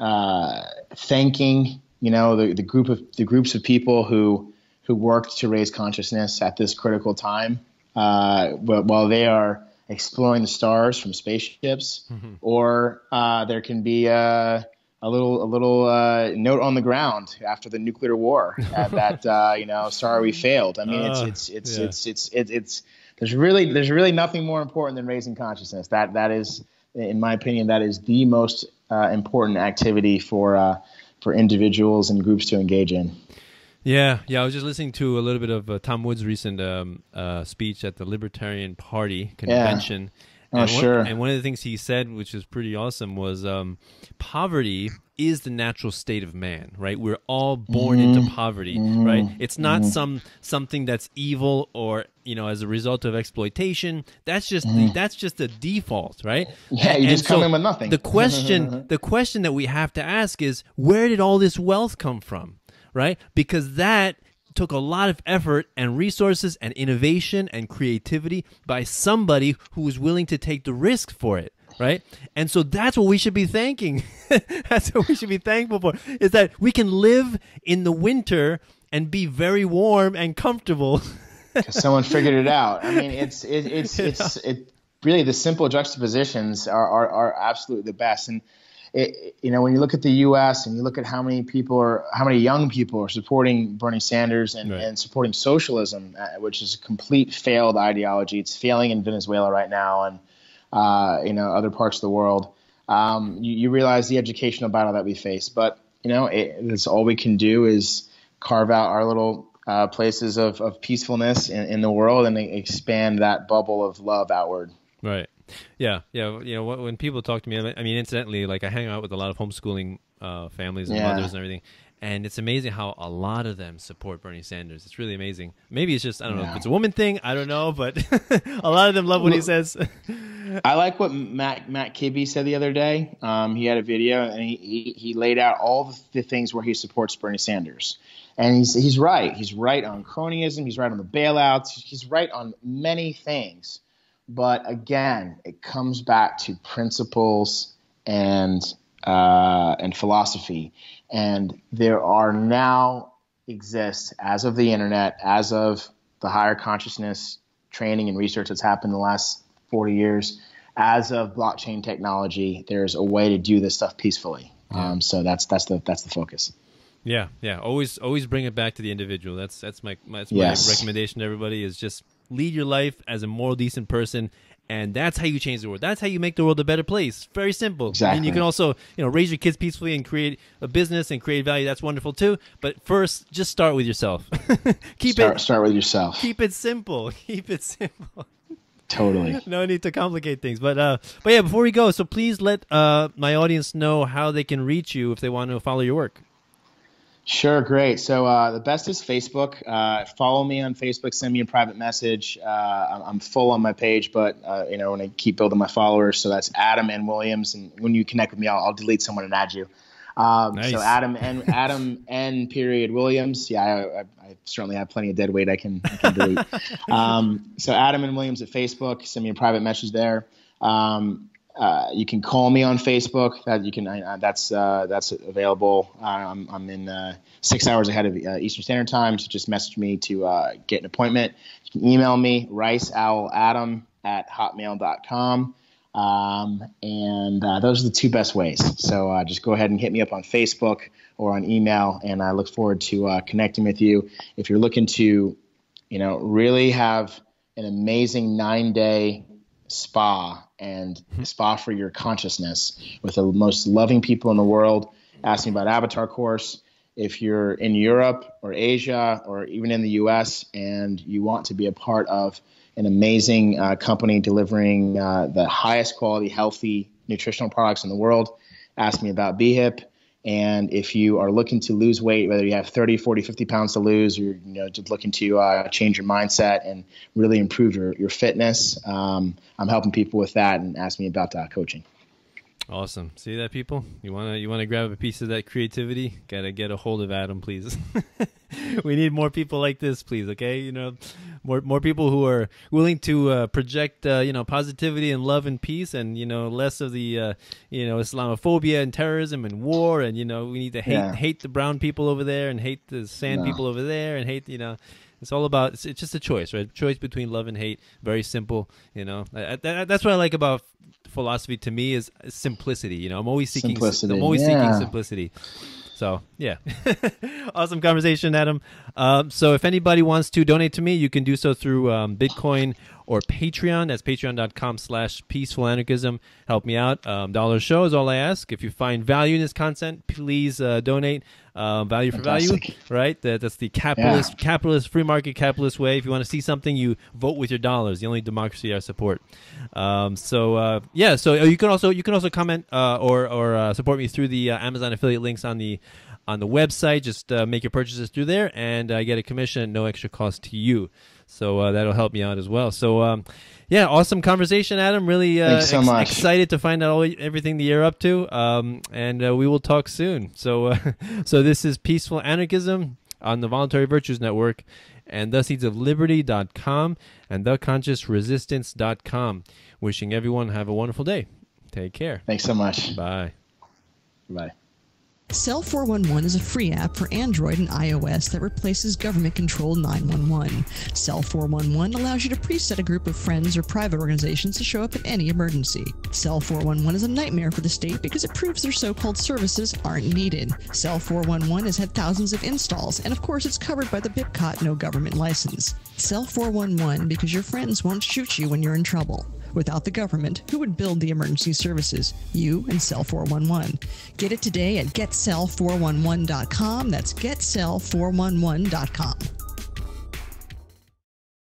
uh, thanking, you know, the the group of the groups of people who. who worked to raise consciousness at this critical time, uh, while they are exploring the stars from spaceships, mm-hmm. or uh, there can be a, a little a little uh, note on the ground after the nuclear war uh, that uh, you know, sorry we failed. I mean, uh, it's it's it's, yeah. it's it's it's it's there's really there's really nothing more important than raising consciousness. That that is, in my opinion, that is the most uh, important activity for uh, for individuals and groups to engage in. Yeah, yeah. I was just listening to a little bit of uh, Tom Wood's recent um, uh, speech at the Libertarian Party convention. Yeah. Oh, and one, sure. And one of the things he said, which is pretty awesome, was um, poverty is the natural state of man, right? We're all born mm-hmm. into poverty, mm-hmm. right? It's not mm-hmm. some something that's evil or, you know, as a result of exploitation. That's just mm-hmm. the, that's just the default, right? Yeah, you and just so come in with nothing. The question, the question that we have to ask is, where did all this wealth come from? Right? Because that took a lot of effort and resources and innovation and creativity by somebody who was willing to take the risk for it. Right? And so that's what we should be thanking. That's what we should be thankful for, is that we can live in the winter and be very warm and comfortable. Because someone figured it out. I mean, it's, it, it's, it's, it really, the simple juxtapositions are, are, are absolutely the best. And, It, you know, when you look at the U S and you look at how many people are, how many young people are supporting Bernie Sanders and, right. and supporting socialism, uh, which is a complete failed ideology. It's failing in Venezuela right now, and uh, you know, other parts of the world. Um, you, you realize the educational battle that we face, but you know, it, it's all we can do is carve out our little uh, places of, of peacefulness in, in the world and expand that bubble of love outward. Right. Yeah, yeah, you know, when people talk to me, I mean, incidentally, like I hang out with a lot of homeschooling uh, families and yeah. mothers and everything, and it's amazing how a lot of them support Bernie Sanders. It's really amazing. Maybe it's just, I don't yeah. know, if it's a woman thing, I don't know, but a lot of them love what well, he says. I like what Matt Matt Kibbe said the other day. Um, he had a video, and he, he, he laid out all the things where he supports Bernie Sanders. And he's he's right. He's right on cronyism. He's right on the bailouts. He's right on many things. But again, it comes back to principles and uh, and philosophy. And there are now exist, as of the internet, as of the higher consciousness training and research that's happened in the last forty years, as of blockchain technology, there's a way to do this stuff peacefully. Yeah. Um, so that's that's the that's the focus. Yeah, yeah. Always always bring it back to the individual. That's that's my my, that's my yes. recommendation to everybody, is just lead your life as a moral, decent person, and that's how you change the world. That's how you make the world a better place. Very simple. Exactly. And you can also, you know, raise your kids peacefully and create a business and create value. That's wonderful too. But first, just start with yourself. keep start, it start with yourself. Keep it simple. Keep it simple. Totally. No need to complicate things. But uh, but yeah, before we go, so please let uh my audience know how they can reach you if they want to follow your work. Sure, great. So uh, the best is Facebook. Uh, follow me on Facebook. Send me a private message. Uh, I'm full on my page, but uh, you know, I want to keep building my followers. So that's Adam N. Williams. And when you connect with me, I'll, I'll delete someone and add you. Um, nice. So Adam N. Adam N. Period Williams. Yeah, I, I, I certainly have plenty of dead weight I can, I can delete. um, so Adam N. Williams at Facebook. Send me a private message there. Um, Uh, you can call me on Facebook. That you can. Uh, that's uh, that's available. Uh, I'm, I'm in uh, six hours ahead of uh, Eastern Standard Time, so just message me to uh, get an appointment. You can email me rice owl adam at hotmail dot com, um, and uh, those are the two best ways. So uh, just go ahead and hit me up on Facebook or on email, and I look forward to uh, connecting with you. If you're looking to, you know, really have an amazing nine day spa and spa for your consciousness with the most loving people in the world, ask me about Avatar Course. If you're in Europe or Asia or even in the U S and you want to be a part of an amazing uh, company delivering uh, the highest quality, healthy, nutritional products in the world, ask me about B HIP. And if you are looking to lose weight, whether you have thirty, forty, fifty pounds to lose, or you know, just looking to uh, change your mindset and really improve your, your fitness, um, I'm helping people with that, and ask me about uh, coaching. Awesome. See that, people? You wanna you wanna grab a piece of that creativity? Gotta get a hold of Adam, please. We need more people like this, please. Okay, you know, more more people who are willing to uh, project, uh, you know, positivity and love and peace, and you know, less of the, uh, you know, Islamophobia and terrorism and war, and you know, we need to hate yeah. hate the brown people over there and hate the sand no. people over there and hate, you know. It's all about, it's, it's just a choice, right? Choice between love and hate. Very simple, you know. I, that, that's what I like about philosophy. To me, is simplicity. You know, I'm always seeking simplicity. I'm always yeah. seeking simplicity. So yeah, awesome conversation, Adam. Um, so if anybody wants to donate to me, you can do so through um, Bitcoin or Patreon. That's patreon dot com slash peaceful anarchism. Help me out. Um, dollar a show is all I ask. If you find value in this content, please uh, donate. Uh, value for Fantastic. value, right? That, that's the capitalist, yeah. capitalist, free market capitalist way. If you want to see something, you vote with your dollars. The only democracy I support. Um, so uh, yeah, so you can also you can also comment uh, or or uh, support me through the uh, Amazon affiliate links on the on the website. Just uh, make your purchases through there, and I uh, get a commission at no extra cost to you. So uh, that'll help me out as well. So um, yeah, awesome conversation, Adam. Really uh, so ex much. excited to find out all, everything that you're up to, um, and uh, we will talk soon. So uh, so this is Peaceful Anarchism on the Voluntary Virtues Network and the seeds of liberty dot com and the conscious resistance dot com. Wishing everyone have a wonderful day. Take care. Thanks so much. Bye. Bye. Cell four one one is a free app for Android and iOS that replaces government-controlled nine one one. Cell four one one allows you to preset a group of friends or private organizations to show up in any emergency. Cell four one one is a nightmare for the state because it proves their so-called services aren't needed. Cell four one one has had thousands of installs, and of course it's covered by the Bipcot no government license. Cell four one one because your friends won't shoot you when you're in trouble. Without the government, who would build the emergency services? You and Cell four one one. Get it today at get cell four one one dot com. That's get cell four one one dot com.